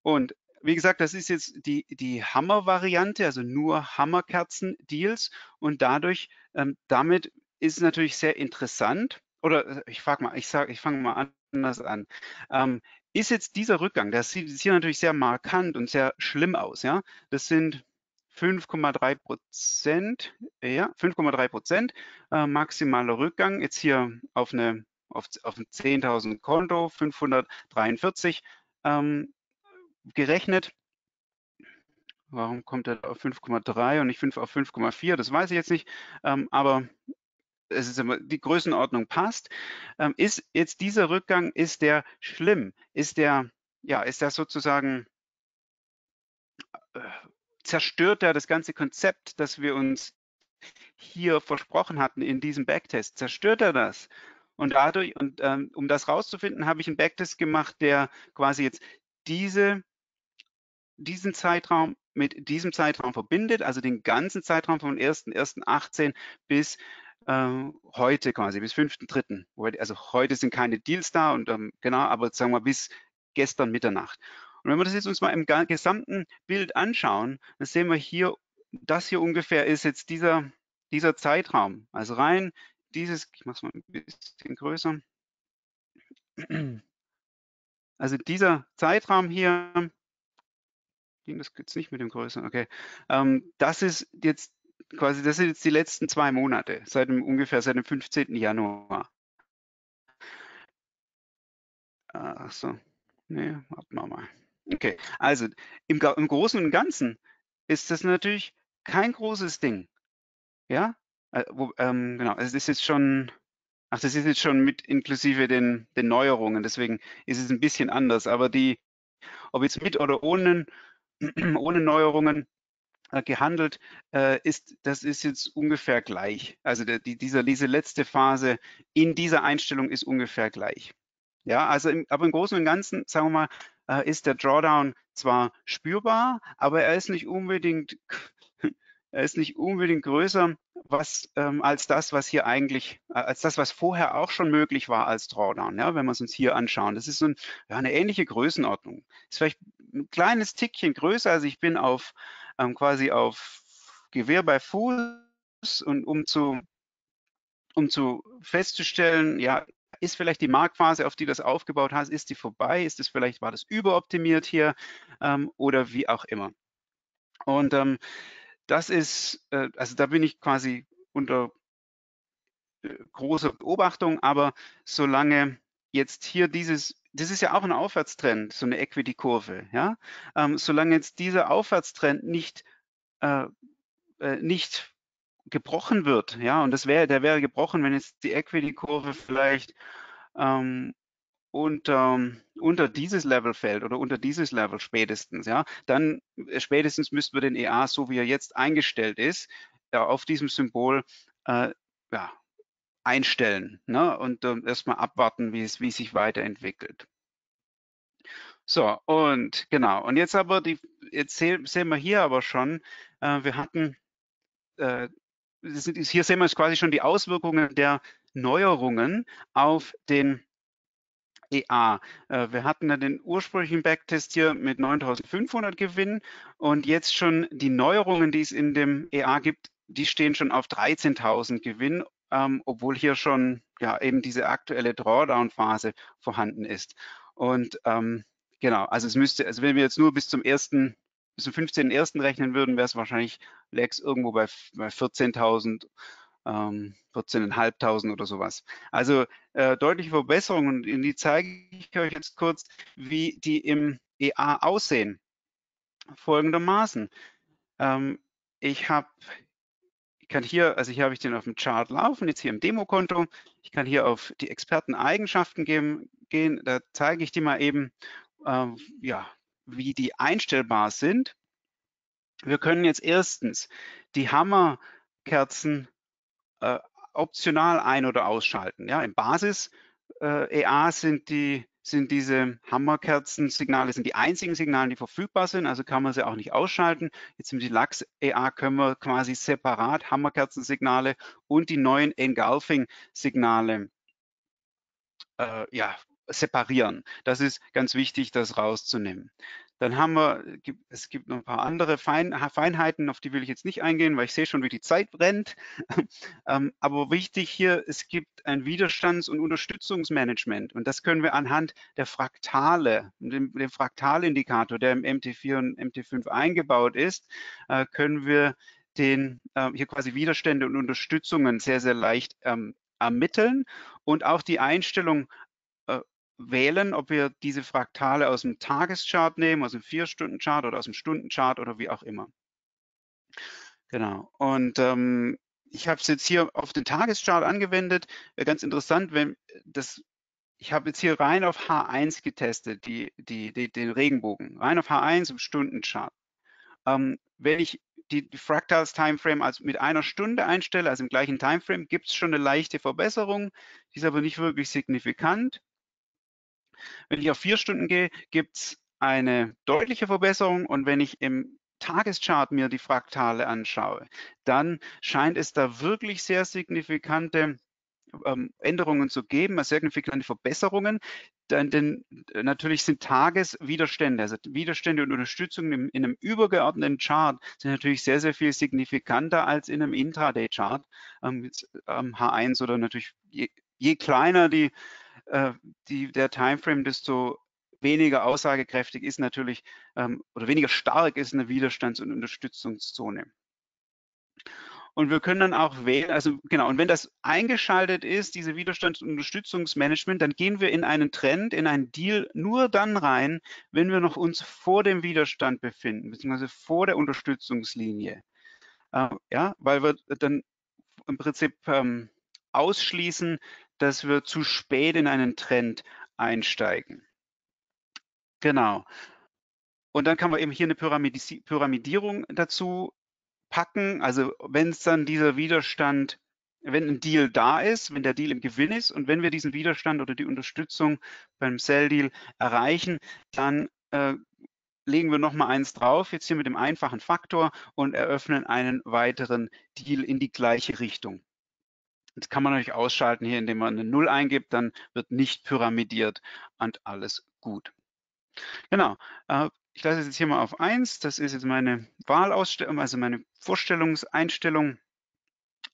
Und wie gesagt, das ist jetzt die, die Hammer-Variante, also nur Hammerkerzen-Deals und dadurch, ähm, damit ist es natürlich sehr interessant, oder ich frage mal, ich sage, ich fange mal anders an, ähm, ist jetzt dieser Rückgang, das sieht hier natürlich sehr markant und sehr schlimm aus, ja, das sind fünf Komma drei Prozent, ja, fünf Komma drei Prozent äh, maximaler Rückgang, jetzt hier auf eine, auf, auf ein zehntausend Konto, fünfhundertdreiundvierzig, ähm, gerechnet. Warum kommt er auf fünf Komma drei und nicht fünf auf fünf Komma vier? Das weiß ich jetzt nicht, ähm, aber es ist immer, die Größenordnung passt. Ähm, ist jetzt dieser Rückgang, ist der schlimm? Ist der, ja, ist das sozusagen, äh, zerstört er das ganze Konzept, das wir uns hier versprochen hatten in diesem Backtest? Zerstört er das? Und dadurch, und ähm, um das rauszufinden, habe ich einen Backtest gemacht, der quasi jetzt diese diesen Zeitraum mit diesem Zeitraum verbindet, also den ganzen Zeitraum vom ersten ersten achtzehn bis äh, heute quasi, bis fünften dritten Also heute sind keine Deals da, und ähm, genau, aber sagen wir bis gestern Mitternacht. Und wenn wir das jetzt uns mal im gesamten Bild anschauen, dann sehen wir hier, das hier ungefähr ist jetzt dieser, dieser Zeitraum. Also rein dieses, ich mache es mal ein bisschen größer. Also dieser Zeitraum hier, das geht nicht mit dem Größeren, okay. Ähm, das ist jetzt quasi, das sind jetzt die letzten zwei Monate, seit dem, ungefähr seit dem fünfzehnten Januar. Ach so, nee, warten wir mal. Okay, also im, im Großen und Ganzen ist das natürlich kein großes Ding. Ja, äh, wo, ähm, genau, es ist jetzt schon. Ach, das ist jetzt schon mit inklusive den, den Neuerungen, deswegen ist es ein bisschen anders. Aber die, ob jetzt mit oder ohne, ohne Neuerungen äh, gehandelt, äh, ist, das ist jetzt ungefähr gleich. Also der, die, dieser, diese letzte Phase in dieser Einstellung ist ungefähr gleich. Ja, also im, aber im Großen und Ganzen, sagen wir mal, äh, ist der Drawdown zwar spürbar, aber er ist nicht unbedingt, er ist nicht unbedingt größer, was ähm, als das, was hier eigentlich, äh, als das, was vorher auch schon möglich war als Drawdown, ja, wenn wir es uns hier anschauen. Das ist so ein, ja, eine ähnliche Größenordnung. Ist vielleicht ein kleines Tickchen größer, also ich bin auf ähm, quasi auf Gewehr bei Fuß und um zu, um zu festzustellen, ja, ist vielleicht die Marktphase, auf die das aufgebaut hast, ist die vorbei? Ist es vielleicht, war das überoptimiert hier ähm, oder wie auch immer? Und ähm, das ist, also da bin ich quasi unter großer Beobachtung, aber solange jetzt hier dieses, das ist ja auch ein Aufwärtstrend, so eine Equity-Kurve, ja, ähm, solange jetzt dieser Aufwärtstrend nicht, äh, äh, nicht gebrochen wird, ja, und das wäre, der wäre gebrochen, wenn jetzt die Equity-Kurve vielleicht ähm, unter, unter dieses Level fällt oder unter dieses Level spätestens, ja, dann spätestens müssten wir den E A, so wie er jetzt eingestellt ist, ja, auf diesem Symbol äh, ja, einstellen, ne? Und äh, erstmal abwarten, wie es, wie es sich weiterentwickelt. So, und genau, und jetzt aber, die, jetzt sehen wir hier aber schon, äh, wir hatten, äh, das ist, hier sehen wir jetzt quasi schon die Auswirkungen der Neuerungen auf den E A. Wir hatten ja den ursprünglichen Backtest hier mit neuntausendfünfhundert Gewinn und jetzt schon die Neuerungen, die es in dem E A gibt, die stehen schon auf dreizehntausend Gewinn, ähm, obwohl hier schon ja eben diese aktuelle Drawdown-Phase vorhanden ist. Und ähm, genau, also es müsste, also wenn wir jetzt nur bis zum ersten, bis zum fünfzehnten ersten rechnen würden, wäre es wahrscheinlich Lex irgendwo bei, bei vierzehntausend. vierzehntausendfünfhundert oder sowas. Also äh, deutliche Verbesserungen, und die zeige ich euch jetzt kurz, wie die im E A aussehen. Folgendermaßen. Ähm, ich habe, ich kann hier, also hier habe ich den auf dem Chart laufen, jetzt hier im Demokonto. Ich kann hier auf die Experteneigenschaften geben, gehen, da zeige ich dir mal eben, äh, ja, wie die einstellbar sind. Wir können jetzt erstens die Hammerkerzen Äh, optional ein- oder ausschalten. Ja, im Basis-E A äh, sind, die, sind diese Hammerkerzen-Signale sind die einzigen Signale, die verfügbar sind, also kann man sie auch nicht ausschalten. Jetzt im DELUXE-E A können wir quasi separat Hammerkerzen-Signale und die neuen Engulfing-Signale äh, ja, separieren. Das ist ganz wichtig, das rauszunehmen. Dann haben wir, es gibt noch ein paar andere Fein, Feinheiten, auf die will ich jetzt nicht eingehen, weil ich sehe schon, wie die Zeit brennt. Aber wichtig hier, es gibt ein Widerstands- und Unterstützungsmanagement. Und das können wir anhand der Fraktale, dem, dem Fraktalindikator, der im M T vier und M T fünf eingebaut ist, können wir den, hier quasi Widerstände und Unterstützungen sehr, sehr leicht ermitteln und auch die Einstellung wählen, ob wir diese Fraktale aus dem Tageschart nehmen, aus dem vier Stunden Chart oder aus dem Stundenchart oder wie auch immer. Genau, und ähm, ich habe es jetzt hier auf den Tageschart angewendet. Ganz interessant, wenn das, ich habe jetzt hier rein auf H eins getestet, die, die, die, den Regenbogen, rein auf H eins im Stundenchart. Ähm, wenn ich die, die Fractals Timeframe als mit einer Stunde einstelle, also im gleichen Timeframe, gibt es schon eine leichte Verbesserung, die ist aber nicht wirklich signifikant. Wenn ich auf vier Stunden gehe, gibt es eine deutliche Verbesserung, und wenn ich im Tageschart mir die Fraktale anschaue, dann scheint es da wirklich sehr signifikante ähm, Änderungen zu geben, also signifikante Verbesserungen, denn, denn natürlich sind Tageswiderstände, also Widerstände und Unterstützungen in, in einem übergeordneten Chart sind natürlich sehr, sehr viel signifikanter als in einem Intraday-Chart, ähm, ähm, H eins, oder natürlich je, je kleiner die Die, der Timeframe, desto weniger aussagekräftig ist natürlich ähm, oder weniger stark ist eine Widerstands- und Unterstützungszone. Und wir können dann auch wählen, also genau, und wenn das eingeschaltet ist, diese Widerstands- und Unterstützungsmanagement, dann gehen wir in einen Trend, in einen Deal nur dann rein, wenn wir noch uns vor dem Widerstand befinden, beziehungsweise vor der Unterstützungslinie. Äh, ja, weil wir dann im Prinzip ähm, ausschließen, dass wir zu spät in einen Trend einsteigen. Genau. Und dann kann man eben hier eine Pyramidis- Pyramidierung dazu packen. Also wenn es dann dieser Widerstand, wenn ein Deal da ist, wenn der Deal im Gewinn ist und wenn wir diesen Widerstand oder die Unterstützung beim Sell-Deal erreichen, dann äh, legen wir nochmal eins drauf, jetzt hier mit dem einfachen Faktor, und eröffnen einen weiteren Deal in die gleiche Richtung. Das kann man natürlich ausschalten hier, indem man eine Null eingibt, dann wird nicht pyramidiert und alles gut. Genau, ich lasse es jetzt hier mal auf eins, das ist jetzt meine Wahlausstellung, also meine Vorstellungseinstellung.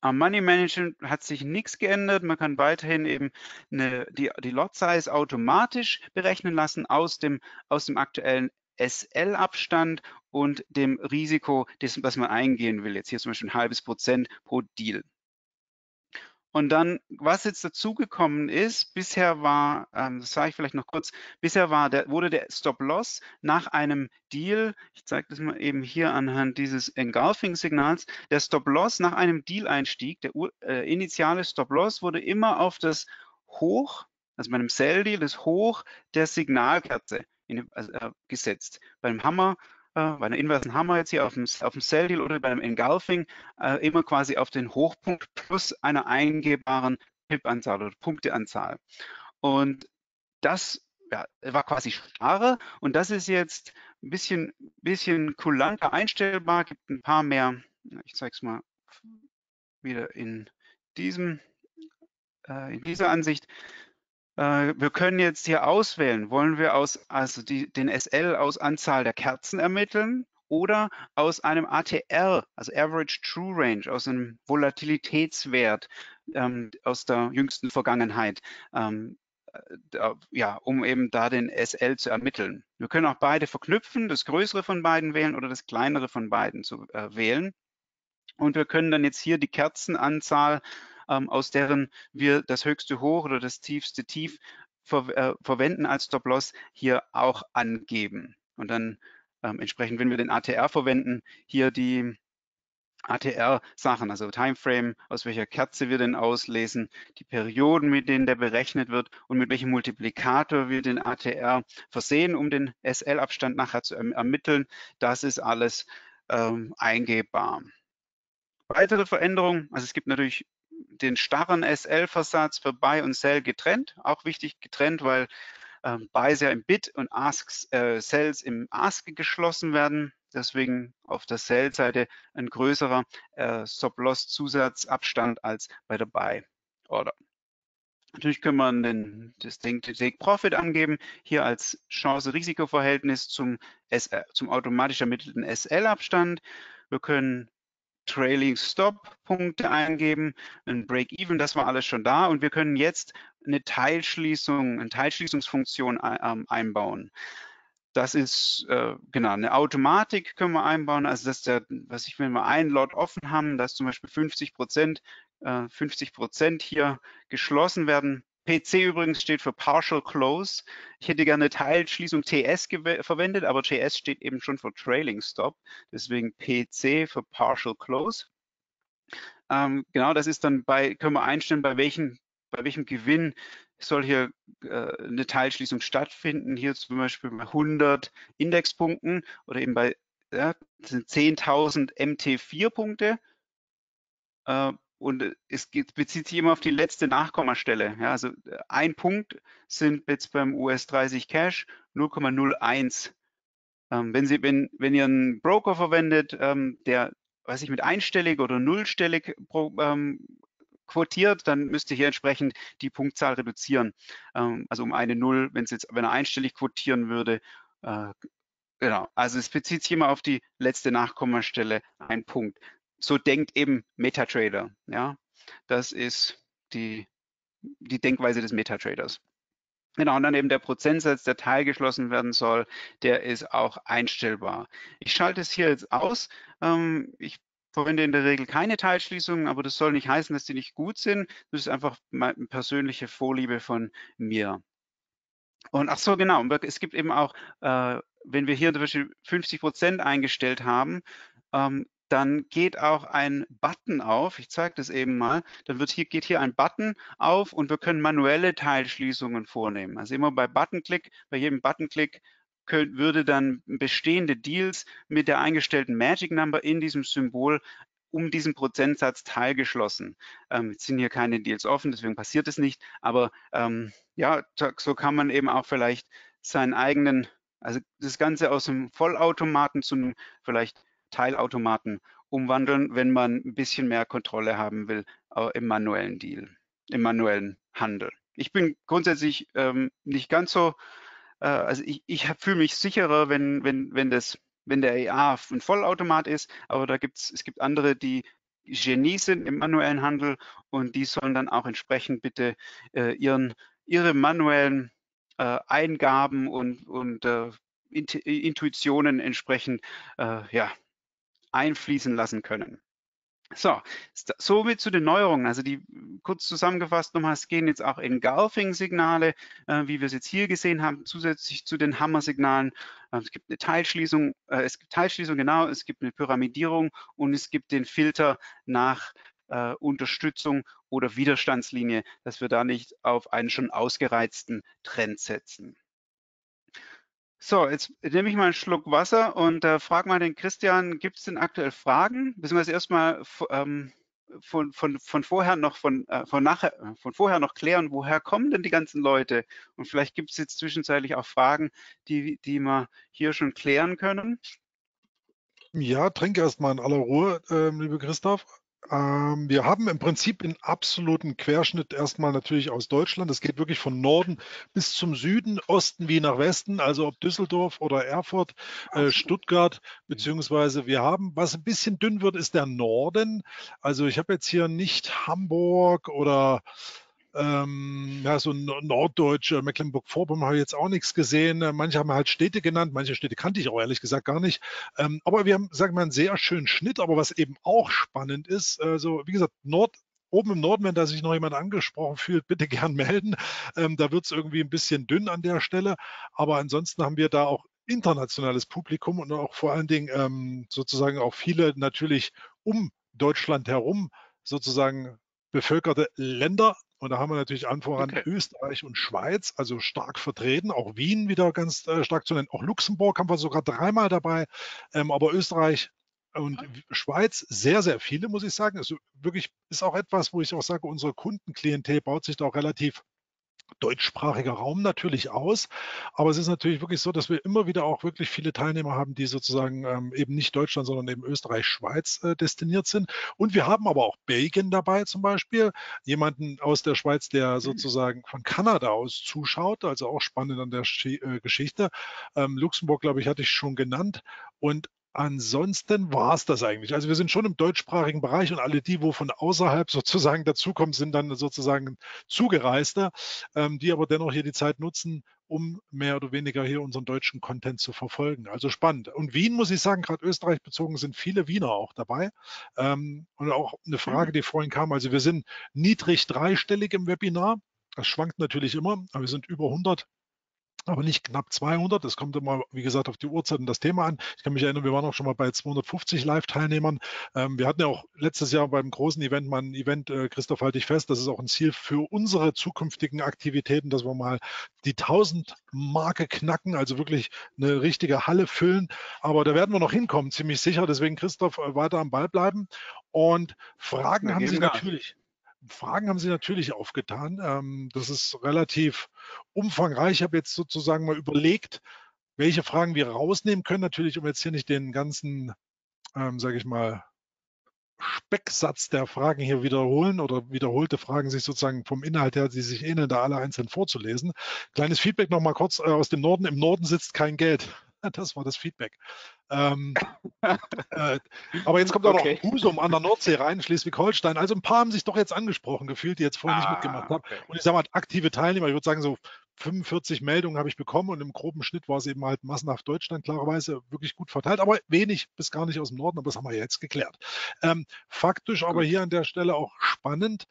Am Money Management hat sich nichts geändert, man kann weiterhin eben eine, die, die Lot Size automatisch berechnen lassen aus dem, aus dem aktuellen S L-Abstand und dem Risiko, das, was man eingehen will. Jetzt hier zum Beispiel ein halbes Prozent pro Deal. Und dann, was jetzt dazugekommen ist, bisher war, ähm, das sage ich vielleicht noch kurz, bisher war der, wurde der Stop-Loss nach einem Deal, ich zeige das mal eben hier anhand dieses Engulfing-Signals, der Stop-Loss nach einem Deal-Einstieg, der äh, initiale Stop-Loss wurde immer auf das Hoch, also bei einem Sell-Deal, das Hoch der Signalkerze in, äh, gesetzt. Beim Hammer, äh, bei einer inversen Hammer jetzt hier auf dem, auf dem Sell-Deal oder beim Engulfing äh, immer quasi auf den Hochpunkt plus einer eingebaren Pip-Anzahl oder Punkteanzahl. Und das ja, war quasi starre und das ist jetzt ein bisschen, bisschen kulanter einstellbar, gibt ein paar mehr, ich zeige es mal wieder in diesem, äh, in dieser Ansicht. Wir können jetzt hier auswählen, wollen wir aus, also die, den S L aus Anzahl der Kerzen ermitteln oder aus einem A T R, also Average True Range, aus einem Volatilitätswert ähm, aus der jüngsten Vergangenheit, ähm, da, ja, um eben da den S L zu ermitteln. Wir können auch beide verknüpfen, das größere von beiden wählen oder das kleinere von beiden zu äh, wählen. Und wir können dann jetzt hier die Kerzenanzahl, ähm, aus deren wir das höchste Hoch oder das tiefste Tief ver äh, verwenden als Stop-Loss, hier auch angeben. Und dann ähm, entsprechend, wenn wir den A T R verwenden, hier die A T R-Sachen, also Timeframe, aus welcher Kerze wir den auslesen, die Perioden, mit denen der berechnet wird und mit welchem Multiplikator wir den A T R versehen, um den S L-Abstand nachher zu erm ermitteln, das ist alles ähm, eingebbar. Weitere Veränderungen, also es gibt natürlich den starren S L-Versatz für Buy und Sell getrennt, auch wichtig getrennt, weil äh, Buys ja im Bid und Asks, äh, Sells im Ask geschlossen werden. Deswegen auf der Sell-Seite ein größerer äh, Stop-Loss-Zusatzabstand als bei der Buy-Order. Natürlich können wir den, das Take-Profit angeben, hier als Chance-Risiko-Verhältnis zum, zum automatisch ermittelten S L-Abstand. Wir können Trailing Stop-Punkte eingeben, ein Break-Even, das war alles schon da und wir können jetzt eine Teilschließung, eine Teilschließungsfunktion einbauen. Das ist, äh, genau, eine Automatik können wir einbauen, also dass der, was ich, wenn wir einen Lot offen haben, dass zum Beispiel fünfzig Prozent, äh, fünfzig Prozent hier geschlossen werden. P C übrigens steht für Partial Close. Ich hätte gerne Teilschließung T S verwendet, aber T S steht eben schon für Trailing Stop. Deswegen P C für Partial Close. Ähm, genau, das ist dann bei, können wir einstellen, bei welchen, bei welchem Gewinn soll hier äh, eine Teilschließung stattfinden. Hier zum Beispiel bei hundert Indexpunkten oder eben bei ja, zehntausend M T vier Punkte. Äh, Und es bezieht sich immer auf die letzte Nachkommastelle. Ja, also ein Punkt sind jetzt beim U S dreißig Cash null Komma null eins. Ähm, wenn, Sie, wenn, wenn ihr einen Broker verwendet, ähm, der weiß ich, mit einstellig oder nullstellig pro, ähm, quotiert, dann müsst ihr hier entsprechend die Punktzahl reduzieren. Ähm, also um eine Null, wenn es jetzt, wenn er einstellig quotieren würde. Äh, genau. Also es bezieht sich immer auf die letzte Nachkommastelle, ein Punkt. So denkt eben MetaTrader. Ja? Das ist die, die Denkweise des MetaTraders. Genau, und dann eben der Prozentsatz, der teilgeschlossen werden soll, der ist auch einstellbar. Ich schalte es hier jetzt aus. Ich verwende in der Regel keine Teilschließungen, aber das soll nicht heißen, dass die nicht gut sind. Das ist einfach meine persönliche Vorliebe von mir. Und ach so, genau, es gibt eben auch, wenn wir hier zum Beispiel fünfzig Prozent eingestellt haben, dann geht auch ein Button auf, ich zeige das eben mal, dann wird hier, geht hier ein Button auf und wir können manuelle Teilschließungen vornehmen. Also immer bei Buttonklick, bei jedem Buttonklick würde dann bestehende Deals mit der eingestellten Magic Number in diesem Symbol um diesen Prozentsatz teilgeschlossen. Ähm, jetzt sind hier keine Deals offen, deswegen passiert es nicht, aber ähm, ja, so kann man eben auch vielleicht seinen eigenen, also das Ganze aus einem Vollautomaten zu einem vielleicht Teilautomaten umwandeln, wenn man ein bisschen mehr Kontrolle haben will im manuellen Deal, im manuellen Handel. Ich bin grundsätzlich ähm, nicht ganz so, äh, also ich, ich fühle mich sicherer, wenn, wenn, wenn, das, wenn der E A ein Vollautomat ist, aber da gibt's, es gibt andere, die Genies sind im manuellen Handel und die sollen dann auch entsprechend bitte äh, ihren, ihre manuellen äh, Eingaben und, und äh, Int Intuitionen entsprechend äh, ja, einfließen lassen können. So, somit zu den Neuerungen. Also die kurz zusammengefasst nochmal, es gehen jetzt auch Engulfing-Signale, äh, wie wir es jetzt hier gesehen haben, zusätzlich zu den Hammer-Signalen. Äh, es gibt eine Teilschließung, äh, es gibt Teilschließung, genau, es gibt eine Pyramidierung und es gibt den Filter nach äh, Unterstützung oder Widerstandslinie, dass wir da nicht auf einen schon ausgereizten Trend setzen. So, jetzt nehme ich mal einen Schluck Wasser und äh, frage mal den Christian, gibt es denn aktuell Fragen? Beziehungsweise erstmal ähm, von, von, von vorher noch von, äh, von, nachher, von vorher noch klären, woher kommen denn die ganzen Leute? Und vielleicht gibt es jetzt zwischenzeitlich auch Fragen, die, die wir hier schon klären können. Ja, trink erstmal in aller Ruhe, äh, liebe Christoph. Ähm, wir haben im Prinzip einen absoluten Querschnitt erstmal natürlich aus Deutschland. Es geht wirklich von Norden bis zum Süden, Osten wie nach Westen, also ob Düsseldorf oder Erfurt, äh, Stuttgart, beziehungsweise wir haben, was ein bisschen dünn wird, ist der Norden. Also ich habe jetzt hier nicht Hamburg oder ähm, ja, so norddeutsche, Mecklenburg-Vorpommern habe ich jetzt auch nichts gesehen. Manche haben halt Städte genannt, manche Städte kannte ich auch ehrlich gesagt gar nicht. Ähm, aber wir haben, sagen wir mal, einen sehr schönen Schnitt, aber was eben auch spannend ist, also wie gesagt, Nord, oben im Norden, wenn da sich noch jemand angesprochen fühlt, bitte gern melden. Ähm, da wird es irgendwie ein bisschen dünn an der Stelle, aber ansonsten haben wir da auch internationales Publikum und auch vor allen Dingen ähm, sozusagen auch viele natürlich um Deutschland herum sozusagen bevölkerte Länder. Und da haben wir natürlich an voran okay. Österreich und Schweiz, also stark vertreten. Auch Wien wieder ganz äh, stark zu nennen. Auch Luxemburg haben wir sogar dreimal dabei. Ähm, aber Österreich und okay. Schweiz sehr, sehr viele, muss ich sagen. Also wirklich ist auch etwas, wo ich auch sage, unsere Kundenklientel baut sich da auch relativ deutschsprachiger Raum natürlich aus. Aber es ist natürlich wirklich so, dass wir immer wieder auch wirklich viele Teilnehmer haben, die sozusagen ähm, eben nicht Deutschland, sondern eben Österreich, Schweiz äh, destiniert sind. Und wir haben aber auch Belgien dabei zum Beispiel. Jemanden aus der Schweiz, der sozusagen von Kanada aus zuschaut. Also auch spannend an der Sch äh, Geschichte. Ähm, Luxemburg, glaube ich, hatte ich schon genannt. Und ansonsten war es das eigentlich. Also wir sind schon im deutschsprachigen Bereich und alle die, wo von außerhalb sozusagen dazukommen, sind dann sozusagen Zugereiste, ähm, die aber dennoch hier die Zeit nutzen, um mehr oder weniger hier unseren deutschen Content zu verfolgen. Also spannend. Und Wien, muss ich sagen, gerade Österreich bezogen, sind viele Wiener auch dabei. Ähm, und auch eine Frage, die vorhin kam, also wir sind niedrig dreistellig im Webinar. Das schwankt natürlich immer, aber wir sind über hundert. Aber nicht knapp zweihundert. Das kommt immer, wie gesagt, auf die Uhrzeit und das Thema an. Ich kann mich erinnern, wir waren auch schon mal bei zweihundertfünfzig Live-Teilnehmern. Ähm, wir hatten ja auch letztes Jahr beim großen Event mal ein Event, äh, Christoph, halte ich fest, das ist auch ein Ziel für unsere zukünftigen Aktivitäten, dass wir mal die tausend-Marke knacken, also wirklich eine richtige Halle füllen. Aber da werden wir noch hinkommen, ziemlich sicher. Deswegen, Christoph, weiter am Ball bleiben. Und Fragen Na, haben Sie nach. natürlich. Fragen haben Sie natürlich aufgetan. Das ist relativ umfangreich. Ich habe jetzt sozusagen mal überlegt, welche Fragen wir rausnehmen können. Natürlich, um jetzt hier nicht den ganzen, ähm, sage ich mal, Specksatz der Fragen hier wiederholen oder wiederholte Fragen sich sozusagen vom Inhalt her, die sich ähneln, da alle einzeln vorzulesen. Kleines Feedback nochmal kurz aus dem Norden. Im Norden sitzt kein Geld. Das war das Feedback. Ähm, äh, aber jetzt kommt auch okay. noch Husum an der Nordsee rein, Schleswig-Holstein. Also ein paar haben sich doch jetzt angesprochen gefühlt, die jetzt vorher ah, nicht mitgemacht haben. Okay. Und ich sage mal, aktive Teilnehmer, ich würde sagen so fünfundvierzig Meldungen habe ich bekommen und im groben Schnitt war es eben halt massenhaft Deutschland, klarerweise wirklich gut verteilt, aber wenig bis gar nicht aus dem Norden, aber das haben wir jetzt geklärt. Ähm, faktisch gut. aber hier an der Stelle auch spannend,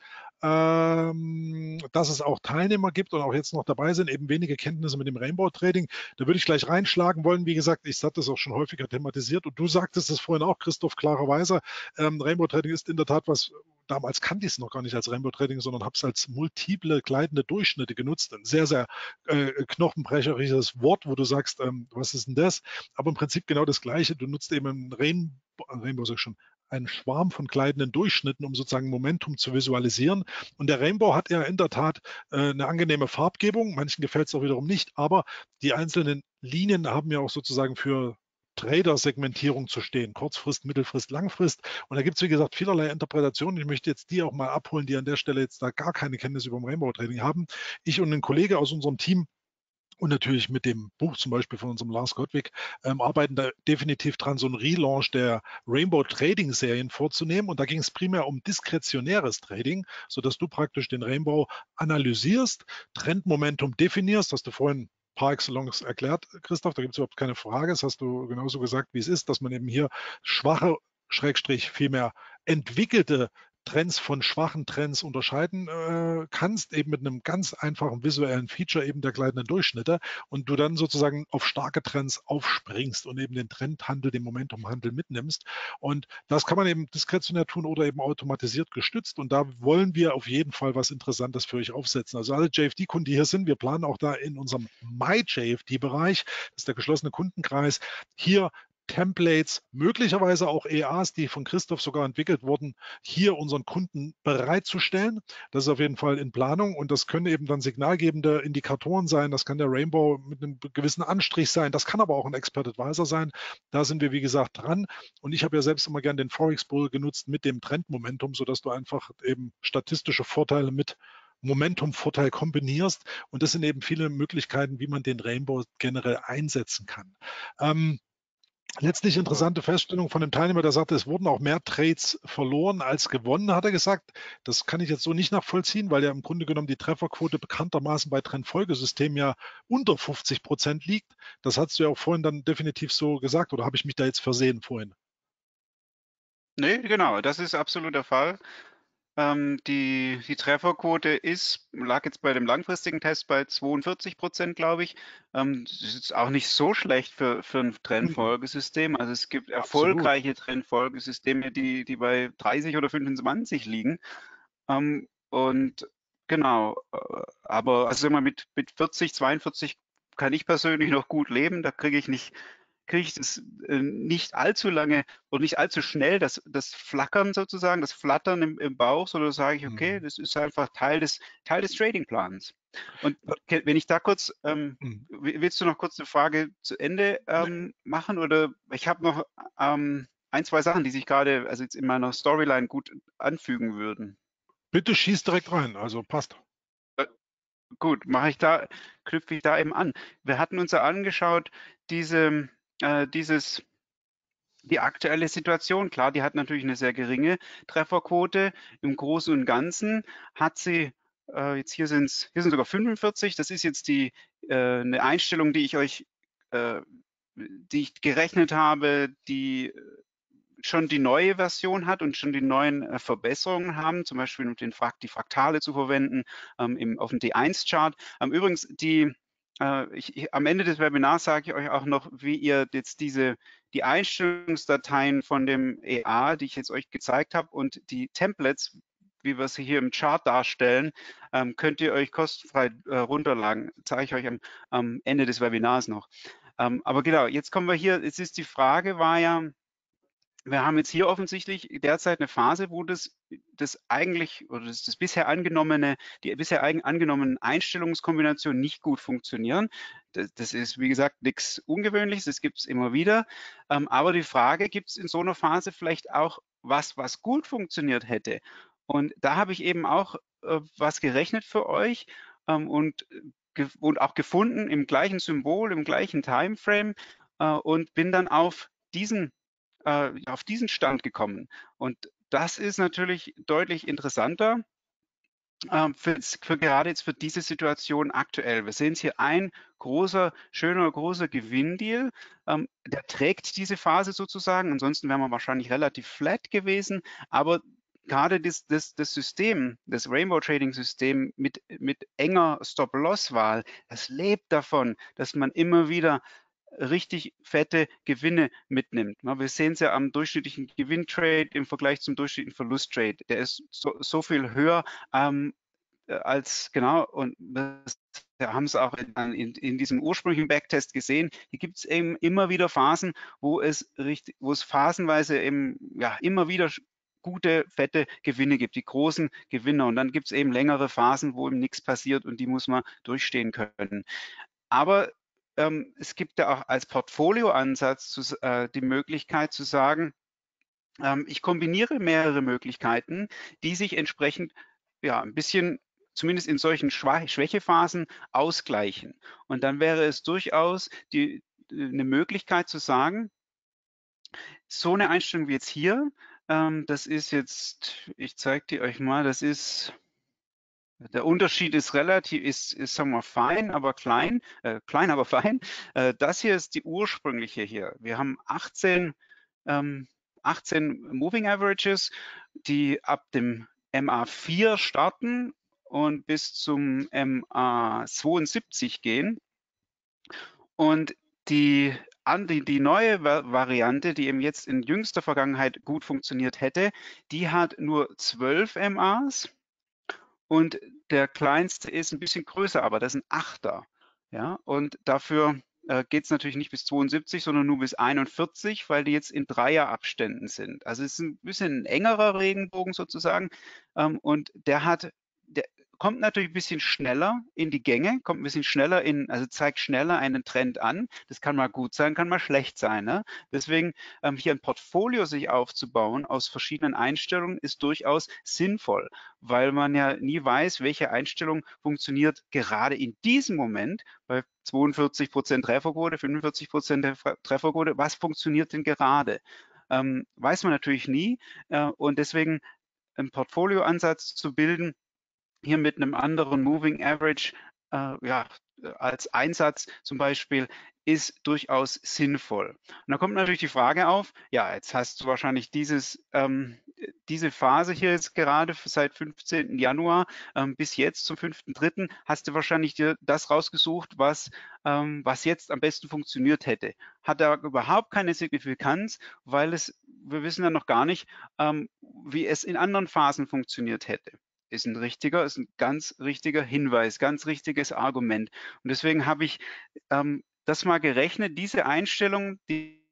ähm, dass es auch Teilnehmer gibt und auch jetzt noch dabei sind, eben wenige Kenntnisse mit dem Rainbow-Trading. Da würde ich gleich reinschlagen wollen. Wie gesagt, ich hatte das auch schon häufiger thematisiert und du sagtest es vorhin auch, Christoph, klarerweise, ähm, Rainbow Trading ist in der Tat was, damals kannte ich es noch gar nicht als Rainbow Trading, sondern habe es als multiple gleitende Durchschnitte genutzt. Ein sehr, sehr äh, knochenbrecherisches Wort, wo du sagst, ähm, was ist denn das? Aber im Prinzip genau das Gleiche. Du nutzt eben ein Rainbow, Rainbow sag ich schon, einen Schwarm von gleitenden Durchschnitten, um sozusagen Momentum zu visualisieren. Und der Rainbow hat ja in der Tat äh, eine angenehme Farbgebung. Manchen gefällt es auch wiederum nicht, aber die einzelnen Linien haben ja auch sozusagen für Trader-Segmentierung zu stehen, Kurzfrist, Mittelfrist, Langfrist. Und da gibt es, wie gesagt, vielerlei Interpretationen. Ich möchte jetzt die auch mal abholen, die an der Stelle jetzt da gar keine Kenntnis über Rainbow-Trading haben. Ich und ein Kollege aus unserem Team und natürlich mit dem Buch zum Beispiel von unserem Lars Gottwig ähm, arbeiten da definitiv dran, so einen Relaunch der Rainbow-Trading-Serien vorzunehmen. Und da ging es primär um diskretionäres Trading, sodass du praktisch den Rainbow analysierst, Trendmomentum definierst, hast du vorhin par excellence erklärt, Christoph, da gibt es überhaupt keine Frage. Das hast du genauso gesagt, wie es ist, dass man eben hier schwache, schrägstrich vielmehr entwickelte Trends von schwachen Trends unterscheiden äh, kannst, eben mit einem ganz einfachen visuellen Feature, eben der gleitenden Durchschnitte, und du dann sozusagen auf starke Trends aufspringst und eben den Trendhandel, den Momentumhandel mitnimmst. Und das kann man eben diskretionär tun oder eben automatisiert gestützt, und da wollen wir auf jeden Fall was Interessantes für euch aufsetzen. Also alle J F D-Kunden, die hier sind, wir planen auch da in unserem My J F D-Bereich, das ist der geschlossene Kundenkreis, hier Templates, möglicherweise auch E As, die von Christoph sogar entwickelt wurden, hier unseren Kunden bereitzustellen. Das ist auf jeden Fall in Planung, und das können eben dann signalgebende Indikatoren sein. Das kann der Rainbow mit einem gewissen Anstrich sein. Das kann aber auch ein Expert Advisor sein. Da sind wir, wie gesagt, dran. Und ich habe ja selbst immer gerne den Forex Bull genutzt mit dem Trendmomentum, sodass du einfach eben statistische Vorteile mit Momentum-Vorteil kombinierst. Und das sind eben viele Möglichkeiten, wie man den Rainbow generell einsetzen kann. Ähm, Letztlich interessante Feststellung von dem Teilnehmer, der sagte, es wurden auch mehr Trades verloren als gewonnen, hat er gesagt. Das kann ich jetzt so nicht nachvollziehen, weil ja im Grunde genommen die Trefferquote bekanntermaßen bei Trendfolgesystemen ja unter fünfzig Prozent liegt. Das hast du ja auch vorhin dann definitiv so gesagt, oder habe ich mich da jetzt versehen vorhin? Nee, genau, das ist absolut der Fall. Ähm, die, die Trefferquote ist, lag jetzt bei dem langfristigen Test bei zweiundvierzig Prozent, glaube ich. Ähm, das ist auch nicht so schlecht für, für ein Trendfolgesystem. Also es gibt erfolgreiche Absolut. Trendfolgesysteme, die, die bei dreißig oder fünfundzwanzig liegen. Ähm, und genau, aber also immer mit, mit vierzig, zweiundvierzig kann ich persönlich noch gut leben. Da kriege ich nicht... kriege ich das äh, nicht allzu lange und nicht allzu schnell, das, das Flackern sozusagen, das Flattern im, im Bauch, sondern sage ich, okay, das ist einfach Teil des, Teil des Trading-Plans. Und wenn ich da kurz, ähm, willst du noch kurz eine Frage zu Ende ähm, machen? Oder ich habe noch ähm, ein, zwei Sachen, die sich gerade also jetzt in meiner Storyline gut anfügen würden. Bitte schieß direkt rein, also passt. Äh, gut, mache ich da, knüpfe ich da eben an. Wir hatten uns ja angeschaut, diese Dieses, die aktuelle Situation, klar, die hat natürlich eine sehr geringe Trefferquote. Im Großen und Ganzen hat sie, äh, jetzt hier sind es hier sind sogar fünfundvierzig, das ist jetzt die, äh, eine Einstellung, die ich euch, äh, die ich gerechnet habe, die schon die neue Version hat und schon die neuen äh, Verbesserungen haben, zum Beispiel um den Frakt, die Fraktale zu verwenden, ähm, im, auf dem D eins Chart. Ähm, übrigens, die Ich, ich, am Ende des Webinars sage ich euch auch noch, wie ihr jetzt diese, die Einstellungsdateien von dem E A, die ich jetzt euch gezeigt habe, und die Templates, wie wir sie hier im Chart darstellen, ähm, könnt ihr euch kostenfrei äh, runterladen. Zeige ich euch am, am Ende des Webinars noch. Ähm, aber genau, jetzt kommen wir hier, jetzt ist die Frage war ja, wir haben jetzt hier offensichtlich derzeit eine Phase, wo das, das eigentlich oder das, das bisher angenommene, die bisher angenommenen Einstellungskombinationen nicht gut funktionieren. Das, das ist, wie gesagt, nichts Ungewöhnliches, das gibt es immer wieder. Ähm, aber die Frage, gibt es in so einer Phase vielleicht auch was, was gut funktioniert hätte? Und da habe ich eben auch äh, was gerechnet für euch ähm, und, ge und auch gefunden im gleichen Symbol, im gleichen Timeframe äh, und bin dann auf diesen auf diesen Stand gekommen. Und das ist natürlich deutlich interessanter äh, für, für gerade jetzt für diese Situation aktuell. Wir sehen es hier, ein großer, schöner, großer Gewinndeal, ähm, der trägt diese Phase sozusagen. Ansonsten wären wir wahrscheinlich relativ flat gewesen, aber gerade das, das, das System, das Rainbow-Trading-System mit, mit enger Stop-Loss-Wahl, das lebt davon, dass man immer wieder richtig fette Gewinne mitnimmt. Wir sehen es ja am durchschnittlichen Gewinntrade im Vergleich zum durchschnittlichen Verlusttrade. Der ist so, so viel höher ähm, als, genau, und wir haben es auch in, in, in diesem ursprünglichen Backtest gesehen. Hier gibt es eben immer wieder Phasen, wo es, richtig, wo es phasenweise eben, ja, immer wieder gute, fette Gewinne gibt, die großen Gewinner. Und dann gibt es eben längere Phasen, wo eben nichts passiert, und die muss man durchstehen können. Aber Ähm, es gibt ja auch als Portfolioansatz äh, die Möglichkeit zu sagen, ähm, ich kombiniere mehrere Möglichkeiten, die sich entsprechend ja ein bisschen, zumindest in solchen Schwach- Schwächephasen, ausgleichen. Und dann wäre es durchaus die, eine Möglichkeit zu sagen, so eine Einstellung wie jetzt hier, ähm, das ist jetzt, ich zeige die euch mal, das ist... Der Unterschied ist relativ, ist, ist sagen wir fein, aber klein, äh, klein, aber fein. Äh, das hier ist die ursprüngliche hier. Wir haben achtzehn, ähm, achtzehn Moving Averages, die ab dem M A vier starten und bis zum M A zweiundsiebzig gehen. Und die, die, die neue Variante, die eben jetzt in jüngster Vergangenheit gut funktioniert hätte, die hat nur zwölf M As und der kleinste ist ein bisschen größer, aber das sind Achter. Ja, und dafür äh, geht es natürlich nicht bis zweiundsiebzig, sondern nur bis einundvierzig, weil die jetzt in Dreierabständen sind. Also es ist ein bisschen ein engerer Regenbogen sozusagen, ähm, und der hat, der kommt natürlich ein bisschen schneller in die Gänge, kommt ein bisschen schneller in, also zeigt schneller einen Trend an. Das kann mal gut sein, kann mal schlecht sein. Ne? Deswegen ähm, hier ein Portfolio sich aufzubauen aus verschiedenen Einstellungen ist durchaus sinnvoll, weil man ja nie weiß, welche Einstellung funktioniert gerade in diesem Moment bei zweiundvierzig Prozent Trefferquote, fünfundvierzig Prozent Trefferquote. Was funktioniert denn gerade? Ähm, weiß man natürlich nie, äh, und deswegen einen Portfolioansatz zu bilden, hier mit einem anderen Moving Average äh, ja, als Einsatz zum Beispiel, ist durchaus sinnvoll. Und da kommt natürlich die Frage auf, ja, jetzt hast du wahrscheinlich dieses, ähm, diese Phase hier jetzt gerade seit fünfzehnten Januar ähm, bis jetzt zum fünften dritten hast du wahrscheinlich dir das rausgesucht, was, ähm, was jetzt am besten funktioniert hätte. Hat da überhaupt keine Signifikanz, weil es, wir wissen ja noch gar nicht, ähm, wie es in anderen Phasen funktioniert hätte. Ist ein richtiger, ist ein ganz richtiger Hinweis, ganz richtiges Argument. Und deswegen habe ich ähm, das mal gerechnet, diese Einstellung, die,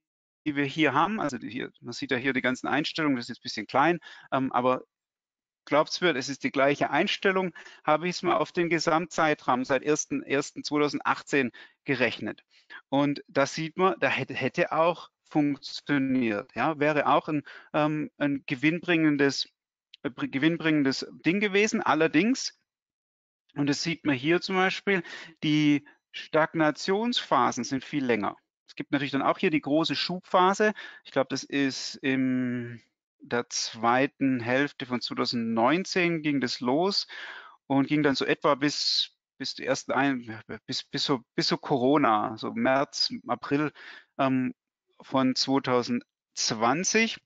die wir hier haben, also hier, man sieht ja hier die ganzen Einstellungen, das ist jetzt ein bisschen klein, ähm, aber glaubt's mir, es ist die gleiche Einstellung, habe ich es mal auf den Gesamtzeitraum seit ersten ersten zweitausendachtzehn gerechnet. Und da sieht man, da hätte, hätte auch funktioniert. Ja, wäre auch ein, ähm, ein gewinnbringendes gewinnbringendes Ding gewesen. Allerdings, und das sieht man hier zum Beispiel, die Stagnationsphasen sind viel länger. Es gibt natürlich dann auch hier die große Schubphase. Ich glaube, das ist in der zweiten Hälfte von zweitausendneunzehn ging das los und ging dann so etwa bis bis die ersten ein, bis bis so bis so Corona, so März, April ähm, von zweitausendzwanzig.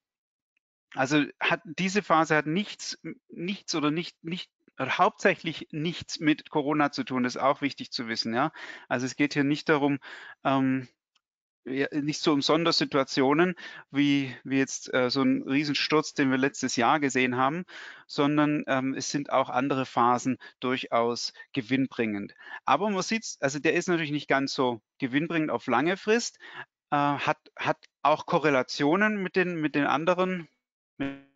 Also hat diese Phase hat nichts, nichts oder nicht, nicht oder hauptsächlich nichts mit Corona zu tun. Das ist auch wichtig zu wissen. Ja, also es geht hier nicht darum, ähm, ja, nicht so um Sondersituationen wie wie jetzt äh, so ein Riesensturz, den wir letztes Jahr gesehen haben, sondern ähm, es sind auch andere Phasen durchaus gewinnbringend. Aber man sieht, also der ist natürlich nicht ganz so gewinnbringend auf lange Frist. Äh, hat hat auch Korrelationen mit den mit den anderen. Mit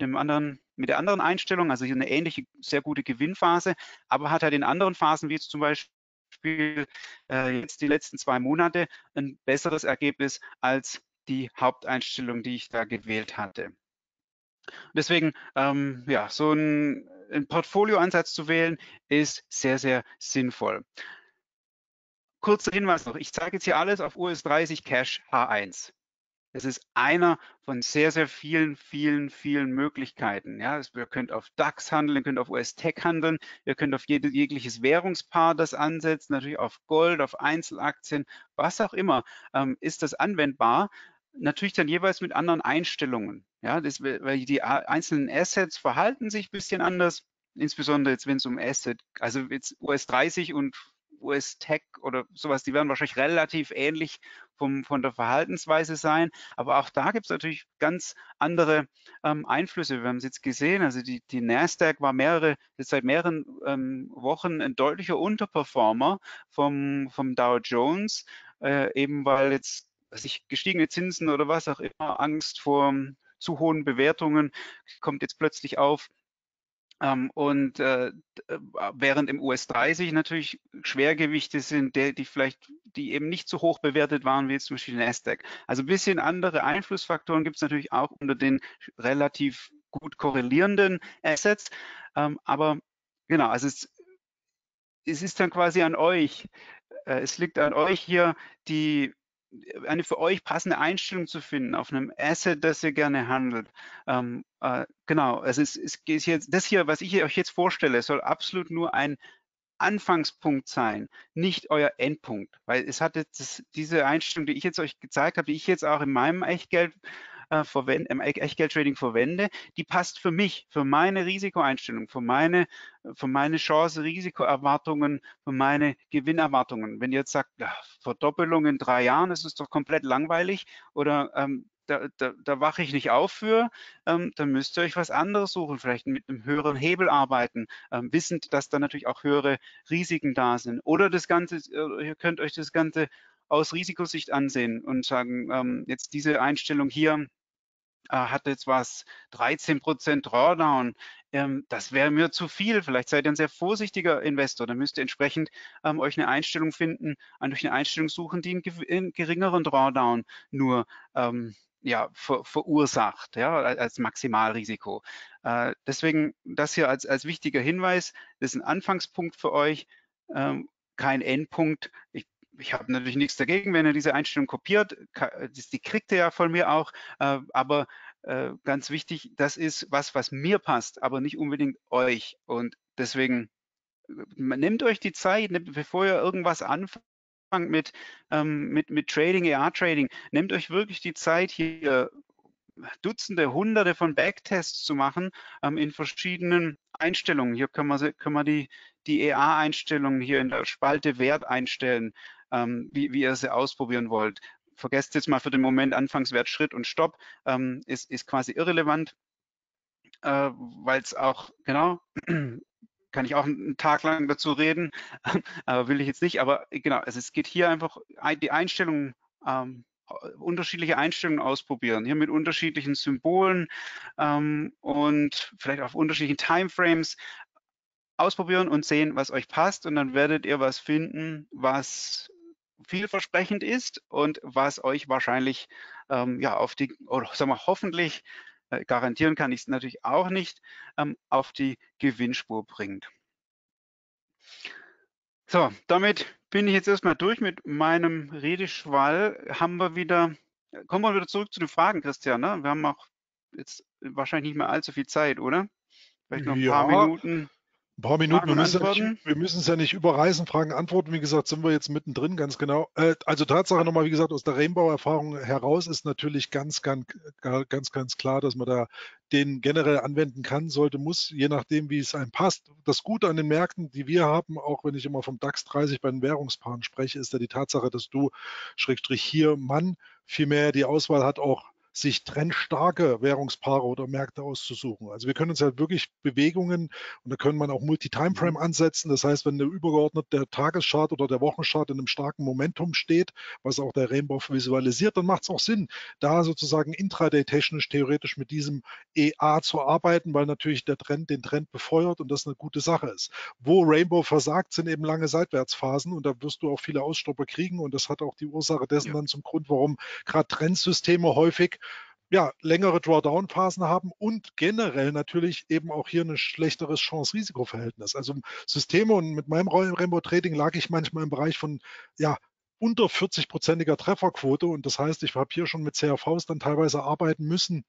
dem anderen, mit der anderen Einstellung, also hier eine ähnliche, sehr gute Gewinnphase, aber hat halt in anderen Phasen, wie jetzt zum Beispiel äh, jetzt die letzten zwei Monate, ein besseres Ergebnis als die Haupteinstellung, die ich da gewählt hatte. Deswegen, ähm, ja, so ein, ein Portfolioansatz zu wählen, ist sehr, sehr sinnvoll. Kurzer Hinweis noch, ich zeige jetzt hier alles auf U S dreißig Cash H eins. Das ist einer von sehr, sehr vielen, vielen, vielen Möglichkeiten. Ja, das, ihr könnt auf DAX handeln, ihr könnt auf U S-Tech handeln, ihr könnt auf jede, jegliches Währungspaar das ansetzen, natürlich auf Gold, auf Einzelaktien, was auch immer, ähm, ist das anwendbar. Natürlich dann jeweils mit anderen Einstellungen. Ja, das, weil die einzelnen Assets verhalten sich ein bisschen anders, insbesondere jetzt, wenn es um Asset, also jetzt U S dreißig und U S-Tech oder sowas, die werden wahrscheinlich relativ ähnlich vom, von der Verhaltensweise sein. Aber auch da gibt es natürlich ganz andere ähm, Einflüsse. Wir haben es jetzt gesehen, also die, die Nasdaq war mehrere, jetzt seit mehreren ähm, Wochen ein deutlicher Unterperformer vom, vom Dow Jones, äh, eben weil jetzt sich gestiegene Zinsen oder was auch immer, Angst vor zu hohen Bewertungen kommt jetzt plötzlich auf. Und äh, während im U S dreißig natürlich Schwergewichte sind, die, die vielleicht, die eben nicht so hoch bewertet waren wie jetzt zum Beispiel Nasdaq. Also ein bisschen andere Einflussfaktoren gibt es natürlich auch unter den relativ gut korrelierenden Assets. Ähm, aber genau, also es, es ist dann quasi an euch. Äh, es liegt an euch hier, die eine für euch passende Einstellung zu finden auf einem Asset, das ihr gerne handelt. Ähm, äh, genau, also es, es geht jetzt, das hier, was ich euch jetzt vorstelle, soll absolut nur ein Anfangspunkt sein, nicht euer Endpunkt, weil es hat jetzt das, diese Einstellung, die ich jetzt euch gezeigt habe, die ich jetzt auch in meinem Echtgeld äh, verwende, im Echtgeldtrading verwende, die passt für mich, für meine Risikoeinstellung, für meine, für meine Chance-Risikoerwartungen, für meine Gewinnerwartungen. Wenn ihr jetzt sagt, ja, Verdoppelung in drei Jahren, das ist doch komplett langweilig oder ähm, Da, da, da wache ich nicht auf für, ähm, dann müsst ihr euch was anderes suchen, vielleicht mit einem höheren Hebel arbeiten, ähm, wissend, dass da natürlich auch höhere Risiken da sind. Oder das Ganze, ihr könnt euch das Ganze aus Risikosicht ansehen und sagen, ähm, jetzt diese Einstellung hier äh, hat jetzt was, dreizehn Prozent Drawdown, ähm, das wäre mir zu viel, vielleicht seid ihr ein sehr vorsichtiger Investor, dann müsst ihr entsprechend ähm, euch eine Einstellung finden, euch eine Einstellung suchen, die einen, einen geringeren Drawdown nur ähm, ja, ver, verursacht, ja, als Maximalrisiko. Äh, deswegen das hier als, als wichtiger Hinweis, das ist ein Anfangspunkt für euch, ähm, kein Endpunkt. Ich, ich habe natürlich nichts dagegen, wenn ihr diese Einstellung kopiert, die kriegt ihr ja von mir auch, äh, aber äh, ganz wichtig, das ist was, was mir passt, aber nicht unbedingt euch. Und deswegen nehmt euch die Zeit, bevor ihr irgendwas anfangt, Mit, ähm, mit, mit Trading, E A-Trading. Nehmt euch wirklich die Zeit, hier Dutzende, Hunderte von Backtests zu machen ähm, in verschiedenen Einstellungen. Hier können wir, können wir die, die E A-Einstellungen hier in der Spalte Wert einstellen, ähm, wie, wie ihr sie ausprobieren wollt. Vergesst jetzt mal für den Moment Anfangswert, Schritt und Stopp. Ähm, ist, ist quasi irrelevant, äh, weil es auch, genau, kann ich auch einen Tag lang dazu reden, aber will ich jetzt nicht. Aber genau, also es geht hier einfach die Einstellungen, ähm, unterschiedliche Einstellungen ausprobieren, hier mit unterschiedlichen Symbolen ähm, und vielleicht auf unterschiedlichen Timeframes ausprobieren und sehen, was euch passt. Und dann werdet ihr was finden, was vielversprechend ist und was euch wahrscheinlich ähm, ja auf die, oder sagen wir hoffentlich, garantieren kann ich es natürlich auch nicht, ähm, auf die Gewinnspur bringt. So, damit bin ich jetzt erstmal durch mit meinem Redeschwall. Haben wir wieder, kommen wir wieder zurück zu den Fragen, Christian. Ne? Wir haben auch jetzt wahrscheinlich nicht mehr allzu viel Zeit, oder? Vielleicht noch ein ja, paar Minuten. Ein paar Minuten, wir müssen, ja nicht, wir müssen es ja nicht überreißen, Fragen, Antworten. Wie gesagt, sind wir jetzt mittendrin, ganz genau. Also Tatsache nochmal, wie gesagt, aus der Rainbow-Erfahrung heraus ist natürlich ganz, ganz, ganz, ganz klar, dass man da den generell anwenden kann, sollte, muss, je nachdem, wie es einem passt. Das Gute an den Märkten, die wir haben, auch wenn ich immer vom DAX dreißig bei den Währungspaaren spreche, ist ja die Tatsache, dass du, Schrägstrich hier, Mann, vielmehr die Auswahl hat, auch sich trendstarke Währungspaare oder Märkte auszusuchen. Also wir können uns halt wirklich Bewegungen, und da können man auch Multi-Timeframe ansetzen. Das heißt, wenn der übergeordnete der Tageschart oder der Wochenchart in einem starken Momentum steht, was auch der Rainbow visualisiert, dann macht es auch Sinn, da sozusagen intraday-technisch theoretisch mit diesem E A zu arbeiten, weil natürlich der Trend den Trend befeuert und das eine gute Sache ist. Wo Rainbow versagt, sind eben lange Seitwärtsphasen und da wirst du auch viele Ausstopper kriegen und das hat auch die Ursache dessen ja. dann zum Grund, warum gerade Trendsysteme häufig ja, längere Drawdown-Phasen haben und generell natürlich eben auch hier ein schlechteres Chance-Risiko-Verhältnis. Also Systeme, und mit meinem Rainbow-Trading lag ich manchmal im Bereich von, ja, unter vierzig-prozentiger Trefferquote und das heißt, ich habe hier schon mit C R Vs dann teilweise arbeiten müssen,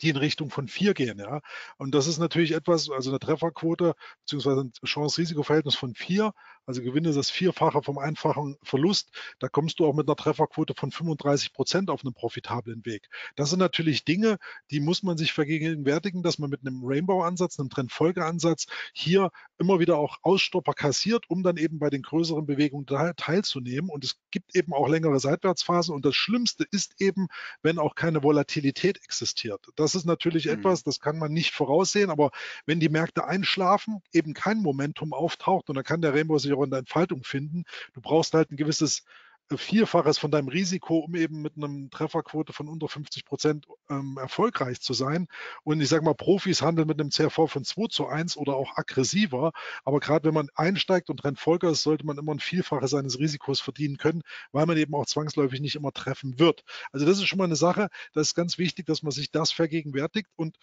die in Richtung von vier gehen, ja. Und das ist natürlich etwas, also eine Trefferquote beziehungsweise ein Chance-Risiko-Verhältnis von vier, also Gewinne das Vierfache vom einfachen Verlust, da kommst du auch mit einer Trefferquote von fünfunddreißig Prozent auf einen profitablen Weg. Das sind natürlich Dinge, die muss man sich vergegenwärtigen, dass man mit einem Rainbow-Ansatz, einem Trendfolgeansatz hier immer wieder auch Ausstopper kassiert, um dann eben bei den größeren Bewegungen teilzunehmen. Und es gibt eben auch längere Seitwärtsphasen und das Schlimmste ist eben, wenn auch keine Volatilität existiert. Das ist natürlich mhm. etwas, das kann man nicht voraussehen, aber wenn die Märkte einschlafen, eben kein Momentum auftaucht und dann kann der Rainbow sich auch in der Entfaltung finden. Du brauchst halt ein gewisses Vierfaches von deinem Risiko, um eben mit einer Trefferquote von unter fünfzig Prozent ähm, erfolgreich zu sein. Und ich sage mal, Profis handeln mit einem C R V von zwei zu eins oder auch aggressiver. Aber gerade wenn man einsteigt und Trendfolger ist, sollte man immer ein Vielfaches seines Risikos verdienen können, weil man eben auch zwangsläufig nicht immer treffen wird. Also das ist schon mal eine Sache, das ist ganz wichtig, dass man sich das vergegenwärtigt. Und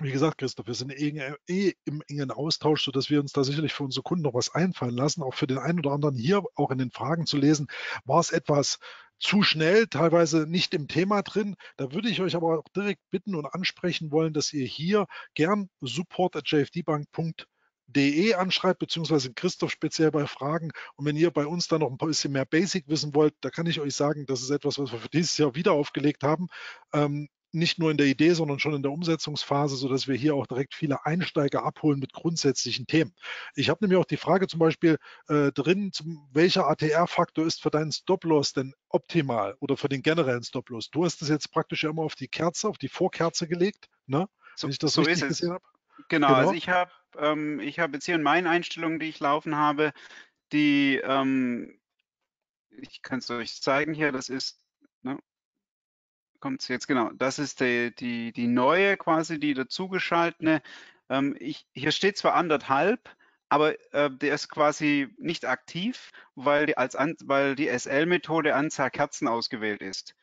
wie gesagt, Christoph, wir sind eh im engen Austausch, sodass wir uns da sicherlich für unsere Kunden noch was einfallen lassen. Auch für den einen oder anderen hier, auch in den Fragen zu lesen, war es etwas zu schnell, teilweise nicht im Thema drin. Da würde ich euch aber auch direkt bitten und ansprechen wollen, dass ihr hier gern support at j f d bank punkt d e anschreibt, beziehungsweise Christoph speziell bei Fragen. Und wenn ihr bei uns dann noch ein bisschen mehr Basic wissen wollt, da kann ich euch sagen, das ist etwas, was wir für dieses Jahr wieder aufgelegt haben. Ähm, nicht nur in der Idee, sondern schon in der Umsetzungsphase, sodass wir hier auch direkt viele Einsteiger abholen mit grundsätzlichen Themen. Ich habe nämlich auch die Frage zum Beispiel äh, drin, zum, welcher A T R-Faktor ist für deinen Stop-Loss denn optimal oder für den generellen Stop-Loss? Du hast es jetzt praktisch immer auf die Kerze, auf die Vorkerze gelegt, ne? So, wenn ich das so richtig gesehen habe. Genau, genau, also ich habe ähm, ich hab jetzt hier in meinen Einstellungen, die ich laufen habe, die, ähm, ich kann es euch zeigen hier, das ist, ne? Kommt's jetzt, genau, das ist die, die, die neue quasi, die dazugeschaltene. Ähm, ich, hier steht zwar anderthalb, aber äh, der ist quasi nicht aktiv, weil die, als an, weil die S L-Methode Anzahl Kerzen ausgewählt ist.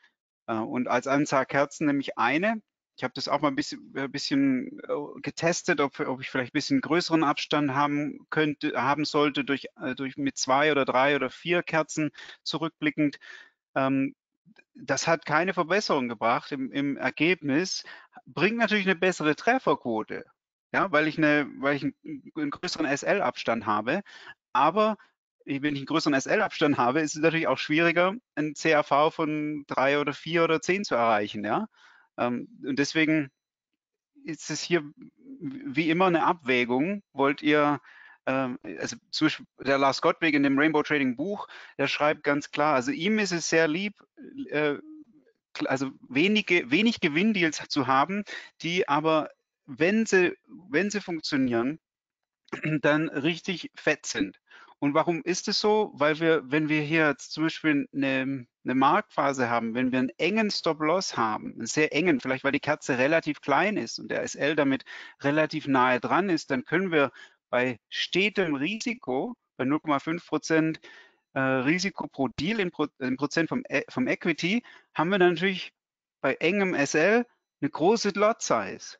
Äh, und als Anzahl Kerzen nämlich eine. Ich habe das auch mal ein bisschen, ein bisschen getestet, ob, ob ich vielleicht ein bisschen größeren Abstand haben könnte, haben sollte durch, durch mit zwei oder drei oder vier Kerzen zurückblickend. Ähm, das hat keine Verbesserung gebracht im, im Ergebnis. Bringt natürlich eine bessere Trefferquote, ja, weil ich eine, weil ich einen, einen größeren S L-Abstand habe. Aber wenn ich einen größeren S L-Abstand habe, ist es natürlich auch schwieriger, einen C A V von drei oder vier oder zehn zu erreichen, ja. Und deswegen ist es hier wie immer eine Abwägung. Wollt ihr, also zum Beispiel der Lars Gottwig in dem Rainbow Trading Buch, der schreibt ganz klar, also ihm ist es sehr lieb, also wenige, wenig Gewinndeals zu haben, die aber, wenn sie, wenn sie funktionieren, dann richtig fett sind. Und warum ist es so? Weil wir, wenn wir hier jetzt zum Beispiel eine, eine Marktphase haben, wenn wir einen engen Stop-Loss haben, einen sehr engen, vielleicht weil die Kerze relativ klein ist und der S L damit relativ nahe dran ist, dann können wir bei stetem Risiko, bei null Komma fünf Prozent äh, Risiko pro Deal in, Pro, in Prozent vom, vom Equity, haben wir dann natürlich bei engem S L eine große Lot-Size.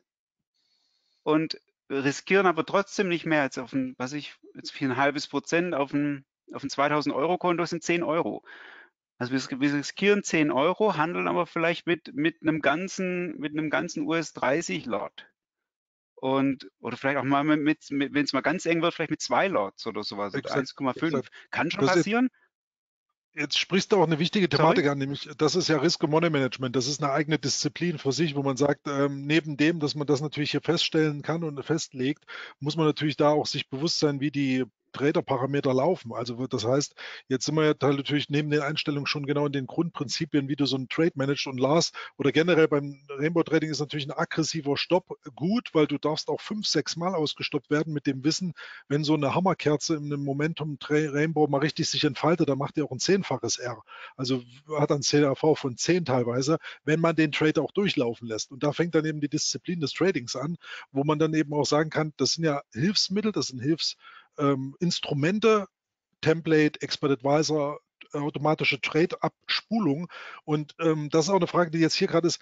Und riskieren aber trotzdem nicht mehr als auf ein, was ich, jetzt ein halbes Prozent auf ein, auf ein zweitausend Euro Konto sind zehn Euro. Also wir, wir riskieren zehn Euro, handeln aber vielleicht mit, mit einem ganzen, mit einem ganzen U S dreißig Lot. Und, oder vielleicht auch mal mit, mit, mit wenn es mal ganz eng wird, vielleicht mit zwei Lots oder sowas, oder eins Komma fünf. Kann schon passieren. Jetzt sprichst du auch eine wichtige Thematik Sorry? an, nämlich das ist ja Risk- und Money-Management. Das ist eine eigene Disziplin für sich, wo man sagt, ähm, neben dem, dass man das natürlich hier feststellen kann und festlegt, muss man natürlich da auch sich bewusst sein, wie die Trader-Parameter laufen. Also das heißt, jetzt sind wir ja natürlich neben den Einstellungen schon genau in den Grundprinzipien, wie du so einen Trade managst. Und Lars, oder generell beim Rainbow Trading ist natürlich ein aggressiver Stopp gut, weil du darfst auch fünf, sechs Mal ausgestoppt werden mit dem Wissen, wenn so eine Hammerkerze in einem Momentum Rainbow mal richtig sich entfaltet, dann macht ihr auch ein zehnfaches R. Also hat ein C A V von zehn teilweise, wenn man den Trade auch durchlaufen lässt. Und da fängt dann eben die Disziplin des Tradings an, wo man dann eben auch sagen kann, das sind ja Hilfsmittel, das sind Hilfs Ähm, Instrumente, Template, Expert Advisor, automatische Trade-Abspulung. Und ähm, das ist auch eine Frage, die jetzt hier gerade ist.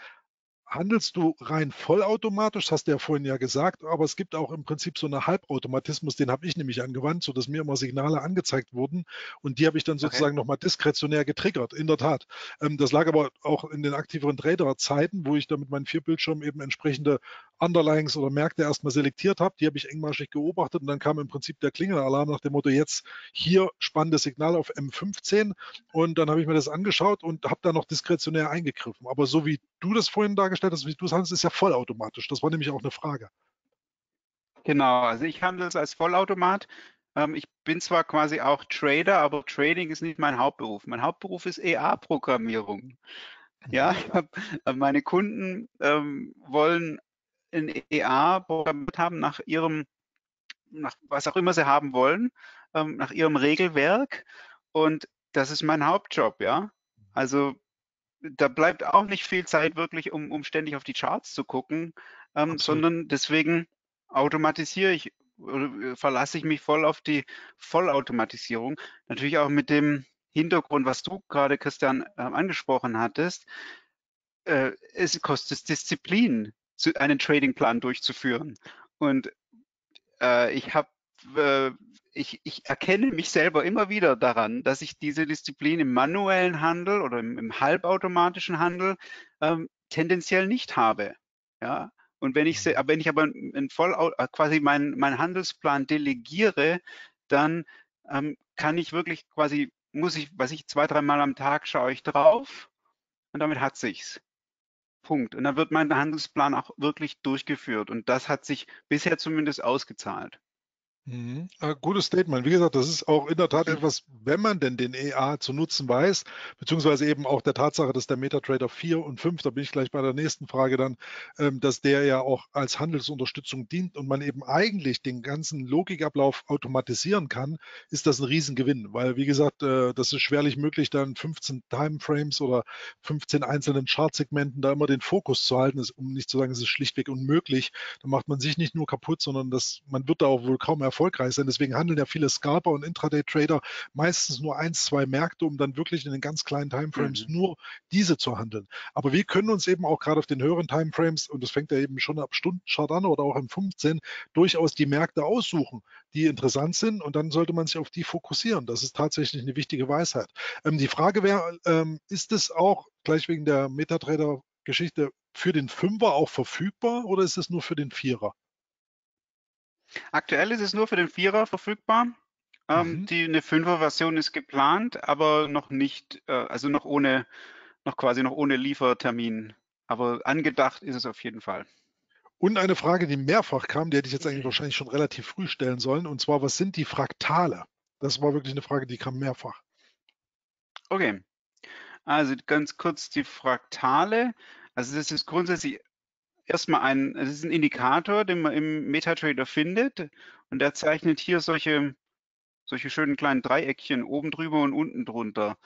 Handelst du rein vollautomatisch? Das hast du ja vorhin ja gesagt, aber es gibt auch im Prinzip so einen Halbautomatismus, den habe ich nämlich angewandt, sodass mir immer Signale angezeigt wurden und die habe ich dann sozusagen okay. nochmal diskretionär getriggert, in der Tat. Ähm, das lag aber auch in den aktiveren Trader-Zeiten, wo ich da mit meinen vier Bildschirmen eben entsprechende Underlyings oder Märkte erstmal selektiert habe, die habe ich engmaschig beobachtet und dann kam im Prinzip der Klingelalarm nach dem Motto, jetzt hier spannendes Signal auf M fünfzehn und dann habe ich mir das angeschaut und habe da noch diskretionär eingegriffen. Aber so wie du das vorhin dargestellt dass wie du es handelst, ist ja vollautomatisch. Das war nämlich auch eine Frage. Genau, also ich handle es als Vollautomat. Ähm, ich bin zwar quasi auch Trader, aber Trading ist nicht mein Hauptberuf. Mein Hauptberuf ist E A-Programmierung. Ja, ich hab, äh, meine Kunden ähm, wollen in E A programmiert haben nach ihrem, nach was auch immer sie haben wollen, ähm, nach ihrem Regelwerk. Und das ist mein Hauptjob, ja. Also da bleibt auch nicht viel Zeit wirklich, um, um ständig auf die Charts zu gucken, ähm, sondern deswegen automatisiere ich, verlasse ich mich voll auf die Vollautomatisierung. Natürlich auch mit dem Hintergrund, was du gerade, Christian, äh, angesprochen hattest. Äh, es kostet Disziplin, einen Tradingplan durchzuführen. Und äh, ich habe äh, Ich, ich erkenne mich selber immer wieder daran, dass ich diese Disziplin im manuellen Handel oder im, im halbautomatischen Handel ähm, tendenziell nicht habe. Ja? Und wenn ich, wenn ich aber in voll, quasi meinen mein Handelsplan delegiere, dann ähm, kann ich wirklich quasi, muss ich, was ich zwei, dreimal am Tag schaue ich drauf und damit hat sich's. Punkt. Und dann wird mein Handelsplan auch wirklich durchgeführt. Und das hat sich bisher zumindest ausgezahlt. Mhm. Gutes Statement. Wie gesagt, das ist auch in der Tat etwas, wenn man denn den E A zu nutzen weiß, beziehungsweise eben auch der Tatsache, dass der MetaTrader vier und fünf, da bin ich gleich bei der nächsten Frage dann, dass der ja auch als Handelsunterstützung dient und man eben eigentlich den ganzen Logikablauf automatisieren kann, ist das ein Riesengewinn, weil wie gesagt, das ist schwerlich möglich, dann fünfzehn Timeframes oder fünfzehn einzelnen Chartsegmenten da immer den Fokus zu halten, ist, um nicht zu sagen, es ist schlichtweg unmöglich. Da macht man sich nicht nur kaputt, sondern das, man wird da auch wohl kaum erfolgreich sein. Deswegen handeln ja viele Scalper und Intraday-Trader meistens nur eins, zwei Märkte, um dann wirklich in den ganz kleinen Timeframes mhm. nur diese zu handeln. Aber wir können uns eben auch gerade auf den höheren Timeframes, und das fängt ja eben schon ab Stundenchart an oder auch im fünfzehn, durchaus die Märkte aussuchen, die interessant sind, und dann sollte man sich auf die fokussieren. Das ist tatsächlich eine wichtige Weisheit. Ähm, die Frage wäre, ähm, ist es auch gleich wegen der MetaTrader-Geschichte für den Fünfer auch verfügbar oder ist es nur für den Vierer? Aktuell ist es nur für den Vierer verfügbar. Ähm, mhm. die, eine Fünfer-Version ist geplant, aber noch nicht, äh, also noch ohne, noch quasi noch ohne Liefertermin. Aber angedacht ist es auf jeden Fall. Und eine Frage, die mehrfach kam, die hätte ich jetzt eigentlich wahrscheinlich schon relativ früh stellen sollen, und zwar, was sind die Fraktale? Das war wirklich eine Frage, die kam mehrfach. Okay, also ganz kurz die Fraktale. Also das ist grundsätzlich erstmal ein, es ist ein Indikator, den man im MetaTrader findet, und der zeichnet hier solche, solche schönen kleinen Dreieckchen oben drüber und unten drunter.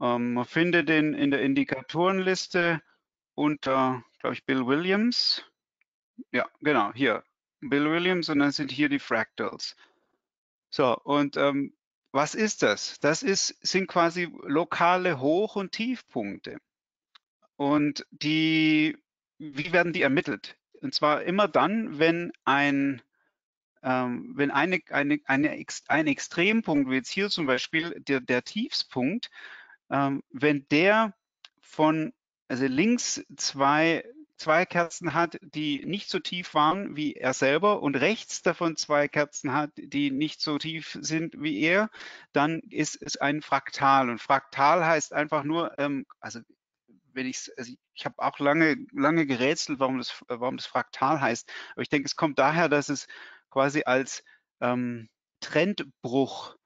Ähm, man findet den in der Indikatorenliste unter, glaube ich, Bill Williams. Ja, genau, hier Bill Williams, und dann sind hier die Fractals. So, und ähm, was ist das? Das ist, sind quasi lokale Hoch- und Tiefpunkte. Und die Wie werden die ermittelt? Und zwar immer dann, wenn ein, ähm, wenn eine, eine, eine, ein Extrempunkt, wie jetzt hier zum Beispiel der, der Tiefspunkt, ähm, wenn der von, also links zwei, zwei Kerzen hat, die nicht so tief waren wie er selber, und rechts davon zwei Kerzen hat, die nicht so tief sind wie er, dann ist es ein Fraktal. Und Fraktal heißt einfach nur, ähm, also wenn ich also ich habe auch lange, lange gerätselt, warum das, warum das Fraktal heißt. Aber ich denke, es kommt daher, dass es quasi als ähm, Trendbruch,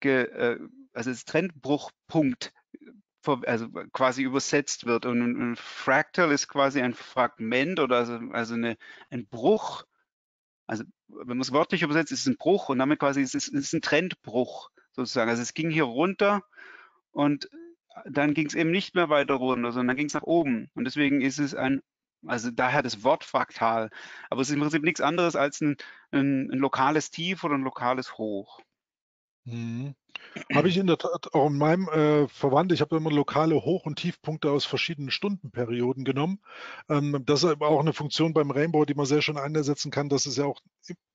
ge, äh, also als Trendbruchpunkt, also quasi übersetzt wird. Und ein Fractal ist quasi ein Fragment oder also, also eine, ein Bruch. Also wenn man es wörtlich übersetzt, ist es ein Bruch, und damit quasi ist es ist ein Trendbruch sozusagen. Also es ging hier runter und dann ging es eben nicht mehr weiter runter, sondern ging es nach oben. Und deswegen ist es ein, also daher das Wort Fraktal. Aber es ist im Prinzip nichts anderes als ein, ein, ein lokales Tief oder ein lokales Hoch. Mhm. Habe ich in der Tat auch in meinem äh, verwandt. Ich habe immer lokale Hoch- und Tiefpunkte aus verschiedenen Stundenperioden genommen. Ähm, das ist aber auch eine Funktion beim Rainbow, die man sehr schön einsetzen kann. Das ist ja auch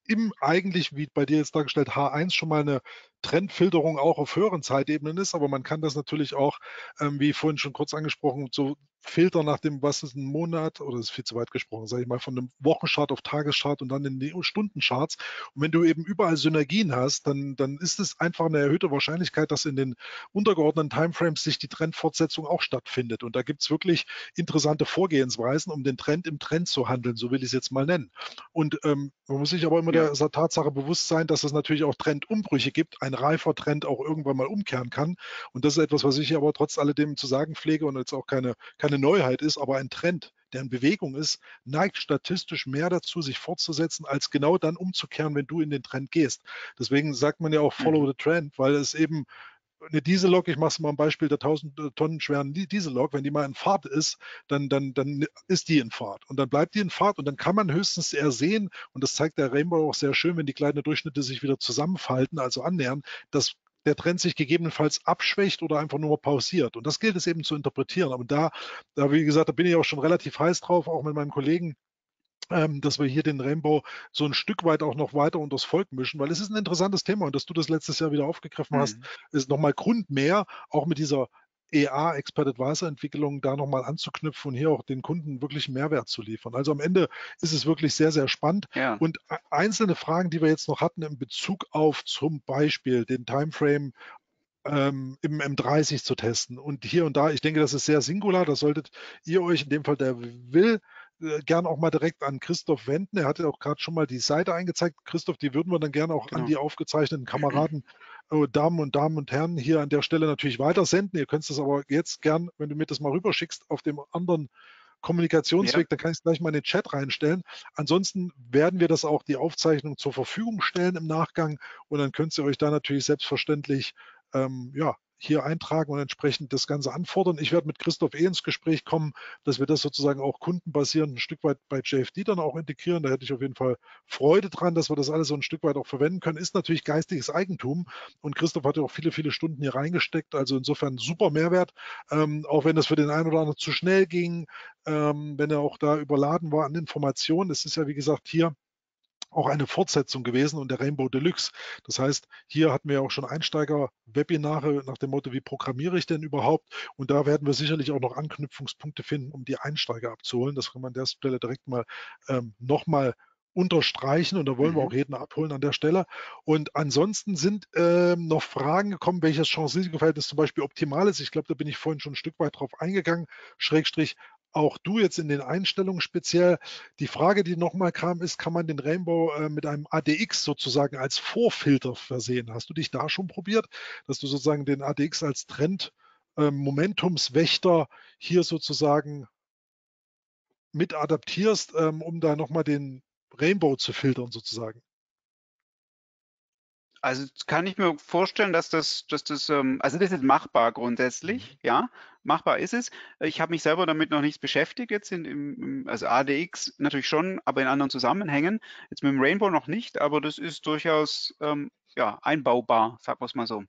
im eigentlich, wie bei dir jetzt dargestellt, H eins schon mal eine Trendfilterung auch auf höheren Zeitebenen ist, aber man kann das natürlich auch, ähm, wie vorhin schon kurz angesprochen, so filtern nach dem, was ist ein Monat, oder das ist viel zu weit gesprochen, sage ich mal, von einem Wochenchart auf Tageschart und dann in die Stundencharts. Und wenn du eben überall Synergien hast, dann, dann ist es einfach eine erhöhte Wahrscheinlichkeit, dass in den untergeordneten Timeframes sich die Trendfortsetzung auch stattfindet. Und da gibt es wirklich interessante Vorgehensweisen, um den Trend im Trend zu handeln, so will ich es jetzt mal nennen. Und ähm, man muss sich aber immer ja. der Tatsache bewusst sein, dass es natürlich auch Trendumbrüche gibt, ein reifer Trend auch irgendwann mal umkehren kann. Und das ist etwas, was ich aber trotz alledem zu sagen pflege und jetzt auch keine, keine Neuheit ist, aber ein Trend, der in Bewegung ist, neigt statistisch mehr dazu, sich fortzusetzen, als genau dann umzukehren, wenn du in den Trend gehst. Deswegen sagt man ja auch Follow the Trend, weil es eben eine Diesellok, ich mache es mal am Beispiel der tausend Tonnen schweren Diesellok, wenn die mal in Fahrt ist, dann, dann, dann ist die in Fahrt und dann bleibt die in Fahrt und dann kann man höchstens eher sehen, und das zeigt der Rainbow auch sehr schön, wenn die kleinen Durchschnitte sich wieder zusammenfalten, also annähern, dass der Trend sich gegebenenfalls abschwächt oder einfach nur pausiert. Und das gilt es eben zu interpretieren. Aber da, da, wie gesagt, da bin ich auch schon relativ heiß drauf, auch mit meinem Kollegen, dass wir hier den Rainbow so ein Stück weit auch noch weiter unters Volk mischen, weil es ist ein interessantes Thema, und dass du das letztes Jahr wieder aufgegriffen hast, mhm. ist nochmal Grund mehr, auch mit dieser E A, Expert Advisor Entwicklung, da nochmal anzuknüpfen und hier auch den Kunden wirklich Mehrwert zu liefern. Also am Ende ist es wirklich sehr, sehr spannend. Ja. Und einzelne Fragen, die wir jetzt noch hatten in Bezug auf zum Beispiel den Timeframe ähm, im M dreißig zu testen. Und hier und da, ich denke, das ist sehr singular. Da solltet ihr euch, in dem Fall der Will, gern auch mal direkt an Christoph wenden. Er hatte auch gerade schon mal die Seite eingezeigt. Christoph, die würden wir dann gerne auch genau. an die aufgezeichneten Kameraden, äh, Damen und Damen und Herren, hier an der Stelle natürlich weitersenden. Ihr könnt es aber jetzt gern, wenn du mir das mal rüberschickst, auf dem anderen Kommunikationsweg, ja. dann kann ich es gleich mal in den Chat reinstellen. Ansonsten werden wir das auch die Aufzeichnung zur Verfügung stellen im Nachgang und dann könnt ihr euch da natürlich selbstverständlich ähm, ja, hier eintragen und entsprechend das Ganze anfordern. Ich werde mit Christoph eh ins Gespräch kommen, dass wir das sozusagen auch kundenbasierend ein Stück weit bei J F D dann auch integrieren. Da hätte ich auf jeden Fall Freude dran, dass wir das alles so ein Stück weit auch verwenden können. Ist natürlich geistiges Eigentum und Christoph hat ja auch viele, viele Stunden hier reingesteckt. Also insofern super Mehrwert, ähm, auch wenn das für den einen oder anderen zu schnell ging, ähm, wenn er auch da überladen war an Informationen. Es ist ja, wie gesagt, hier auch eine Fortsetzung gewesen und der Rainbow Deluxe. Das heißt, hier hatten wir ja auch schon Einsteiger-Webinare nach dem Motto, wie programmiere ich denn überhaupt? Und da werden wir sicherlich auch noch Anknüpfungspunkte finden, um die Einsteiger abzuholen. Das kann man an der Stelle direkt mal ähm, nochmal unterstreichen und da wollen mhm. wir auch jeden abholen an der Stelle. Und ansonsten sind ähm, noch Fragen gekommen, welches Chance-Risiko-Verhältnis zum Beispiel optimal ist. Ich glaube, da bin ich vorhin schon ein Stück weit drauf eingegangen, Schrägstrich auch du jetzt in den Einstellungen speziell. Die Frage, die nochmal kam, ist, kann man den Rainbow äh, mit einem A D X sozusagen als Vorfilter versehen? Hast du dich da schon probiert, dass du sozusagen den A D X als Trend, äh, Momentumswächter hier sozusagen mit adaptierst, ähm, um da nochmal den Rainbow zu filtern sozusagen? Also kann ich mir vorstellen, dass das, dass das, also das ist machbar grundsätzlich, ja, machbar ist es. Ich habe mich selber damit noch nicht beschäftigt, jetzt in, im, also A D X natürlich schon, aber in anderen Zusammenhängen, jetzt mit dem Rainbow noch nicht, aber das ist durchaus ähm, ja, einbaubar, sagen wir es mal so.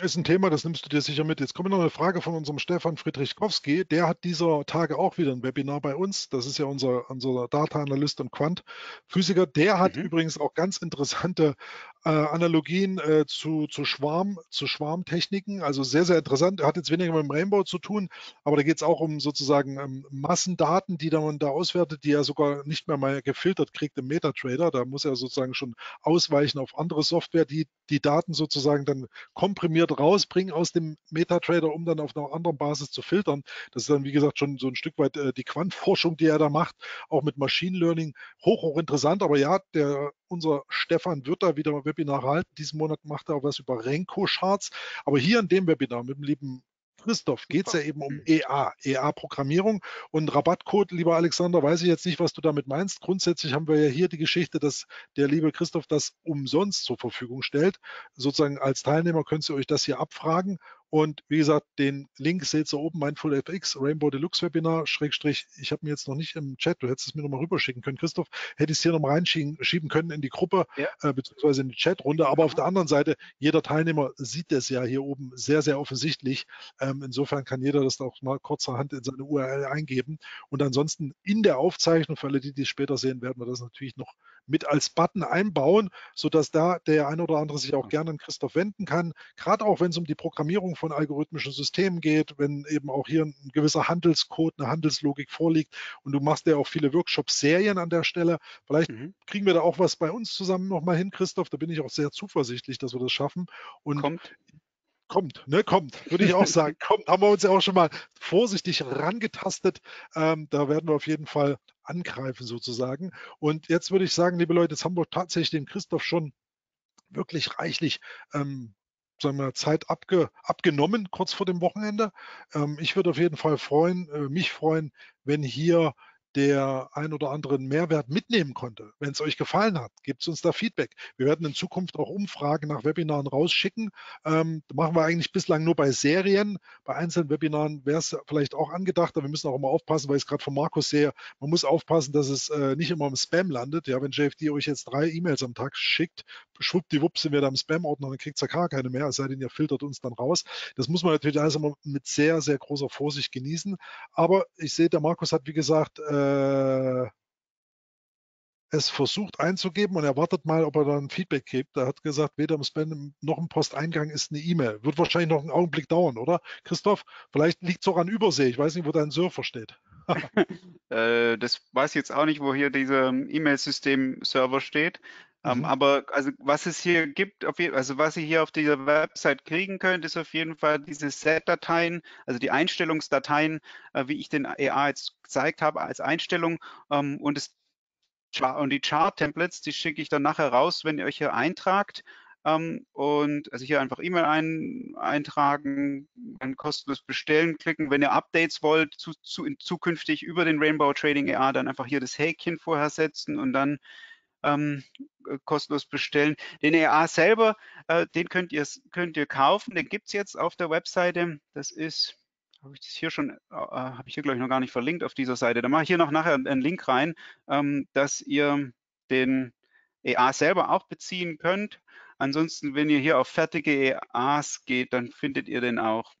Ist ein Thema, das nimmst du dir sicher mit. Jetzt kommt noch eine Frage von unserem Stefan Friedrichkowski. Der hat dieser Tage auch wieder ein Webinar bei uns. Das ist ja unser, unser Data-Analyst und Quant-Physiker. Der hat mhm. übrigens auch ganz interessante äh, Analogien äh, zu, zu, Schwarm, zu Schwarmtechniken. Also sehr, sehr interessant. Er hat jetzt weniger mit dem Rainbow zu tun, aber da geht es auch um sozusagen ähm, Massendaten, die man da auswertet, die er sogar nicht mehr mal gefiltert kriegt im MetaTrader. Da muss er sozusagen schon ausweichen auf andere Software, die die Daten sozusagen dann kommt komprimiert rausbringen aus dem MetaTrader, um dann auf einer anderen Basis zu filtern. Das ist dann, wie gesagt, schon so ein Stück weit äh, die Quantforschung, die er da macht, auch mit Machine Learning, hoch, hoch interessant. Aber ja, der, unser Stefan wird da wieder ein Webinar halten. Diesen Monat macht er auch was über Renko-Charts. Aber hier in dem Webinar mit dem lieben Christoph geht es ja eben um E A, E A-Programmierung und Rabattcode, lieber Alexander, weiß ich jetzt nicht, was du damit meinst. Grundsätzlich haben wir ja hier die Geschichte, dass der liebe Christoph das umsonst zur Verfügung stellt. Sozusagen als Teilnehmer könnt ihr euch das hier abfragen und wie gesagt, den Link seht ihr oben, MindfulFX, Rainbow Deluxe Webinar, Schrägstrich, ich habe mir jetzt noch nicht im Chat, du hättest es mir nochmal rüberschicken können, Christoph, hätte ich es hier nochmal reinschieben können in die Gruppe, ja. äh, beziehungsweise in die Chatrunde, aber auf der anderen Seite, jeder Teilnehmer sieht das ja hier oben sehr, sehr offensichtlich, ähm, insofern kann jeder das auch mal kurzerhand in seine U R L eingeben und ansonsten in der Aufzeichnung, für alle, die dies später sehen, werden wir das natürlich noch mit als Button einbauen, sodass da der ein oder andere sich auch gerne an Christoph wenden kann, gerade auch wenn es um die Programmierung von algorithmischen Systemen geht, wenn eben auch hier ein gewisser Handelscode, eine Handelslogik vorliegt und du machst ja auch viele Workshop-Serien an der Stelle. Vielleicht mhm. kriegen wir da auch was bei uns zusammen nochmal hin, Christoph, da bin ich auch sehr zuversichtlich, dass wir das schaffen. Und Kommt. Kommt, ne, kommt, würde ich auch sagen. Kommt, haben wir uns ja auch schon mal vorsichtig rangetastet. Ähm, da werden wir auf jeden Fall angreifen sozusagen. Und jetzt würde ich sagen, liebe Leute, jetzt haben wir tatsächlich den Christoph schon wirklich reichlich ähm, sagen wir, Zeit abge, abgenommen, kurz vor dem Wochenende. Ähm, ich würde auf jeden Fall freuen, äh, mich freuen, wenn hier der ein oder anderen Mehrwert mitnehmen konnte. Wenn es euch gefallen hat, gebt es uns da Feedback. Wir werden in Zukunft auch Umfragen nach Webinaren rausschicken. Ähm, machen wir eigentlich bislang nur bei Serien. Bei einzelnen Webinaren wäre es vielleicht auch angedacht, aber wir müssen auch immer aufpassen, weil ich es gerade von Markus sehe, man muss aufpassen, dass es äh, nicht immer im Spam landet. Ja, wenn J F D euch jetzt drei E-Mails am Tag schickt, schwuppdiwupp sind wir da im Spam-Ordner, dann kriegt es ja gar keine mehr, es sei denn, ihr filtert uns dann raus. Das muss man natürlich alles immer mit sehr, sehr großer Vorsicht genießen. Aber ich sehe, der Markus hat, wie gesagt, äh, es versucht einzugeben und er wartet mal, ob er dann Feedback gibt. Er hat gesagt, weder im Spam noch im Posteingang ist eine E-Mail. Wird wahrscheinlich noch einen Augenblick dauern, oder? Christoph, vielleicht liegt es auch an Übersee. Ich weiß nicht, wo dein Surfer steht. äh, das weiß ich jetzt auch nicht, wo hier dieser E-Mail-System-Server steht. Mhm. Ähm, aber also was es hier gibt, auf je, also was ihr hier auf dieser Website kriegen könnt, ist auf jeden Fall diese Set-Dateien, also die Einstellungsdateien, äh, wie ich den E A jetzt gezeigt habe als Einstellung, ähm, und, es, und die Chart-Templates, die schicke ich dann nachher raus, wenn ihr euch hier eintragt. Um, und also hier einfach E-Mail ein, eintragen, dann kostenlos bestellen klicken. Wenn ihr Updates wollt, zu, zu, zukünftig über den Rainbow Trading E A, dann einfach hier das Häkchen vorher setzen und dann ähm, kostenlos bestellen. Den E A selber, äh, den könnt ihr, könnt ihr kaufen, den gibt es jetzt auf der Webseite. Das ist, habe ich das hier schon, äh, habe ich hier glaube ich noch gar nicht verlinkt auf dieser Seite. Da mache ich hier noch nachher einen Link rein, ähm, dass ihr den E A selber auch beziehen könnt. Ansonsten, wenn ihr hier auf fertige E As geht, dann findet ihr den auch.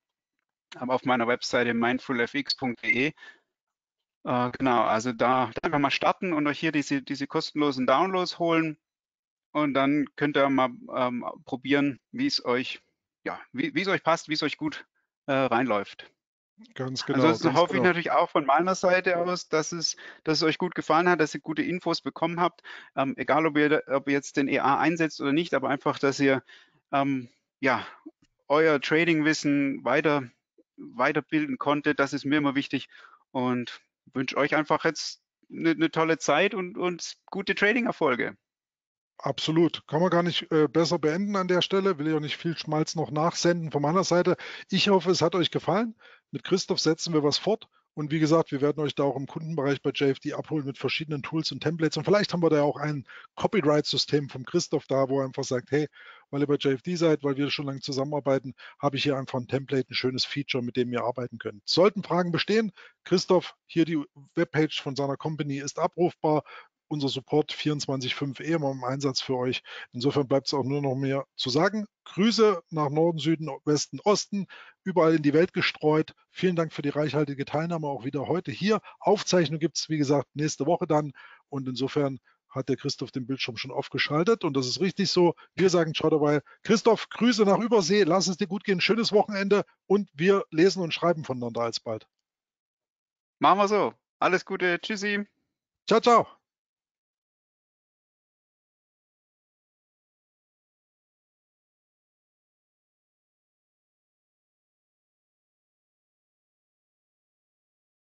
Aber auf meiner Webseite mindful F X punkt de. Äh, genau, also da, da einfach mal starten und euch hier diese, diese kostenlosen Downloads holen. Und dann könnt ihr mal ähm, probieren, wie es euch, ja, wie, wie es euch passt, wie es euch gut äh, reinläuft. Ganz genau. Ansonsten ganz hoffe genau. ich natürlich auch von meiner Seite aus, dass es, dass es euch gut gefallen hat, dass ihr gute Infos bekommen habt. Ähm, egal, ob ihr, ob ihr jetzt den E A einsetzt oder nicht, aber einfach, dass ihr ähm, ja, euer Trading-Wissen weiter, weiterbilden konntet. Das ist mir immer wichtig und wünsche euch einfach jetzt eine, eine tolle Zeit und, und gute Trading-Erfolge. Absolut. Kann man gar nicht äh, besser beenden an der Stelle. Will ich auch nicht viel Schmalz noch nachsenden von meiner Seite. Ich hoffe, es hat euch gefallen. Mit Christoph setzen wir was fort. Und wie gesagt, wir werden euch da auch im Kundenbereich bei J F D abholen mit verschiedenen Tools und Templates. Und vielleicht haben wir da auch ein Copyright-System vom Christoph da, wo er einfach sagt, hey, weil ihr bei J F D seid, weil wir schon lange zusammenarbeiten, habe ich hier einfach ein Template, ein schönes Feature, mit dem ihr arbeiten könnt. Sollten Fragen bestehen, Christoph, hier die Webpage von seiner Company ist abrufbar. Unser Support vierundzwanzig fünf eh immer im Einsatz für euch. Insofern bleibt es auch nur noch mehr zu sagen. Grüße nach Norden, Süden, Westen, Osten, überall in die Welt gestreut. Vielen Dank für die reichhaltige Teilnahme auch wieder heute hier. Aufzeichnung gibt es, wie gesagt, nächste Woche dann. Und insofern hat der Christoph den Bildschirm schon aufgeschaltet. Und das ist richtig so. Wir sagen ciao dabei. Christoph, Grüße nach Übersee. Lass es dir gut gehen. Schönes Wochenende. Und wir lesen und schreiben voneinander alsbald. Machen wir so. Alles Gute. Tschüssi. Ciao, ciao.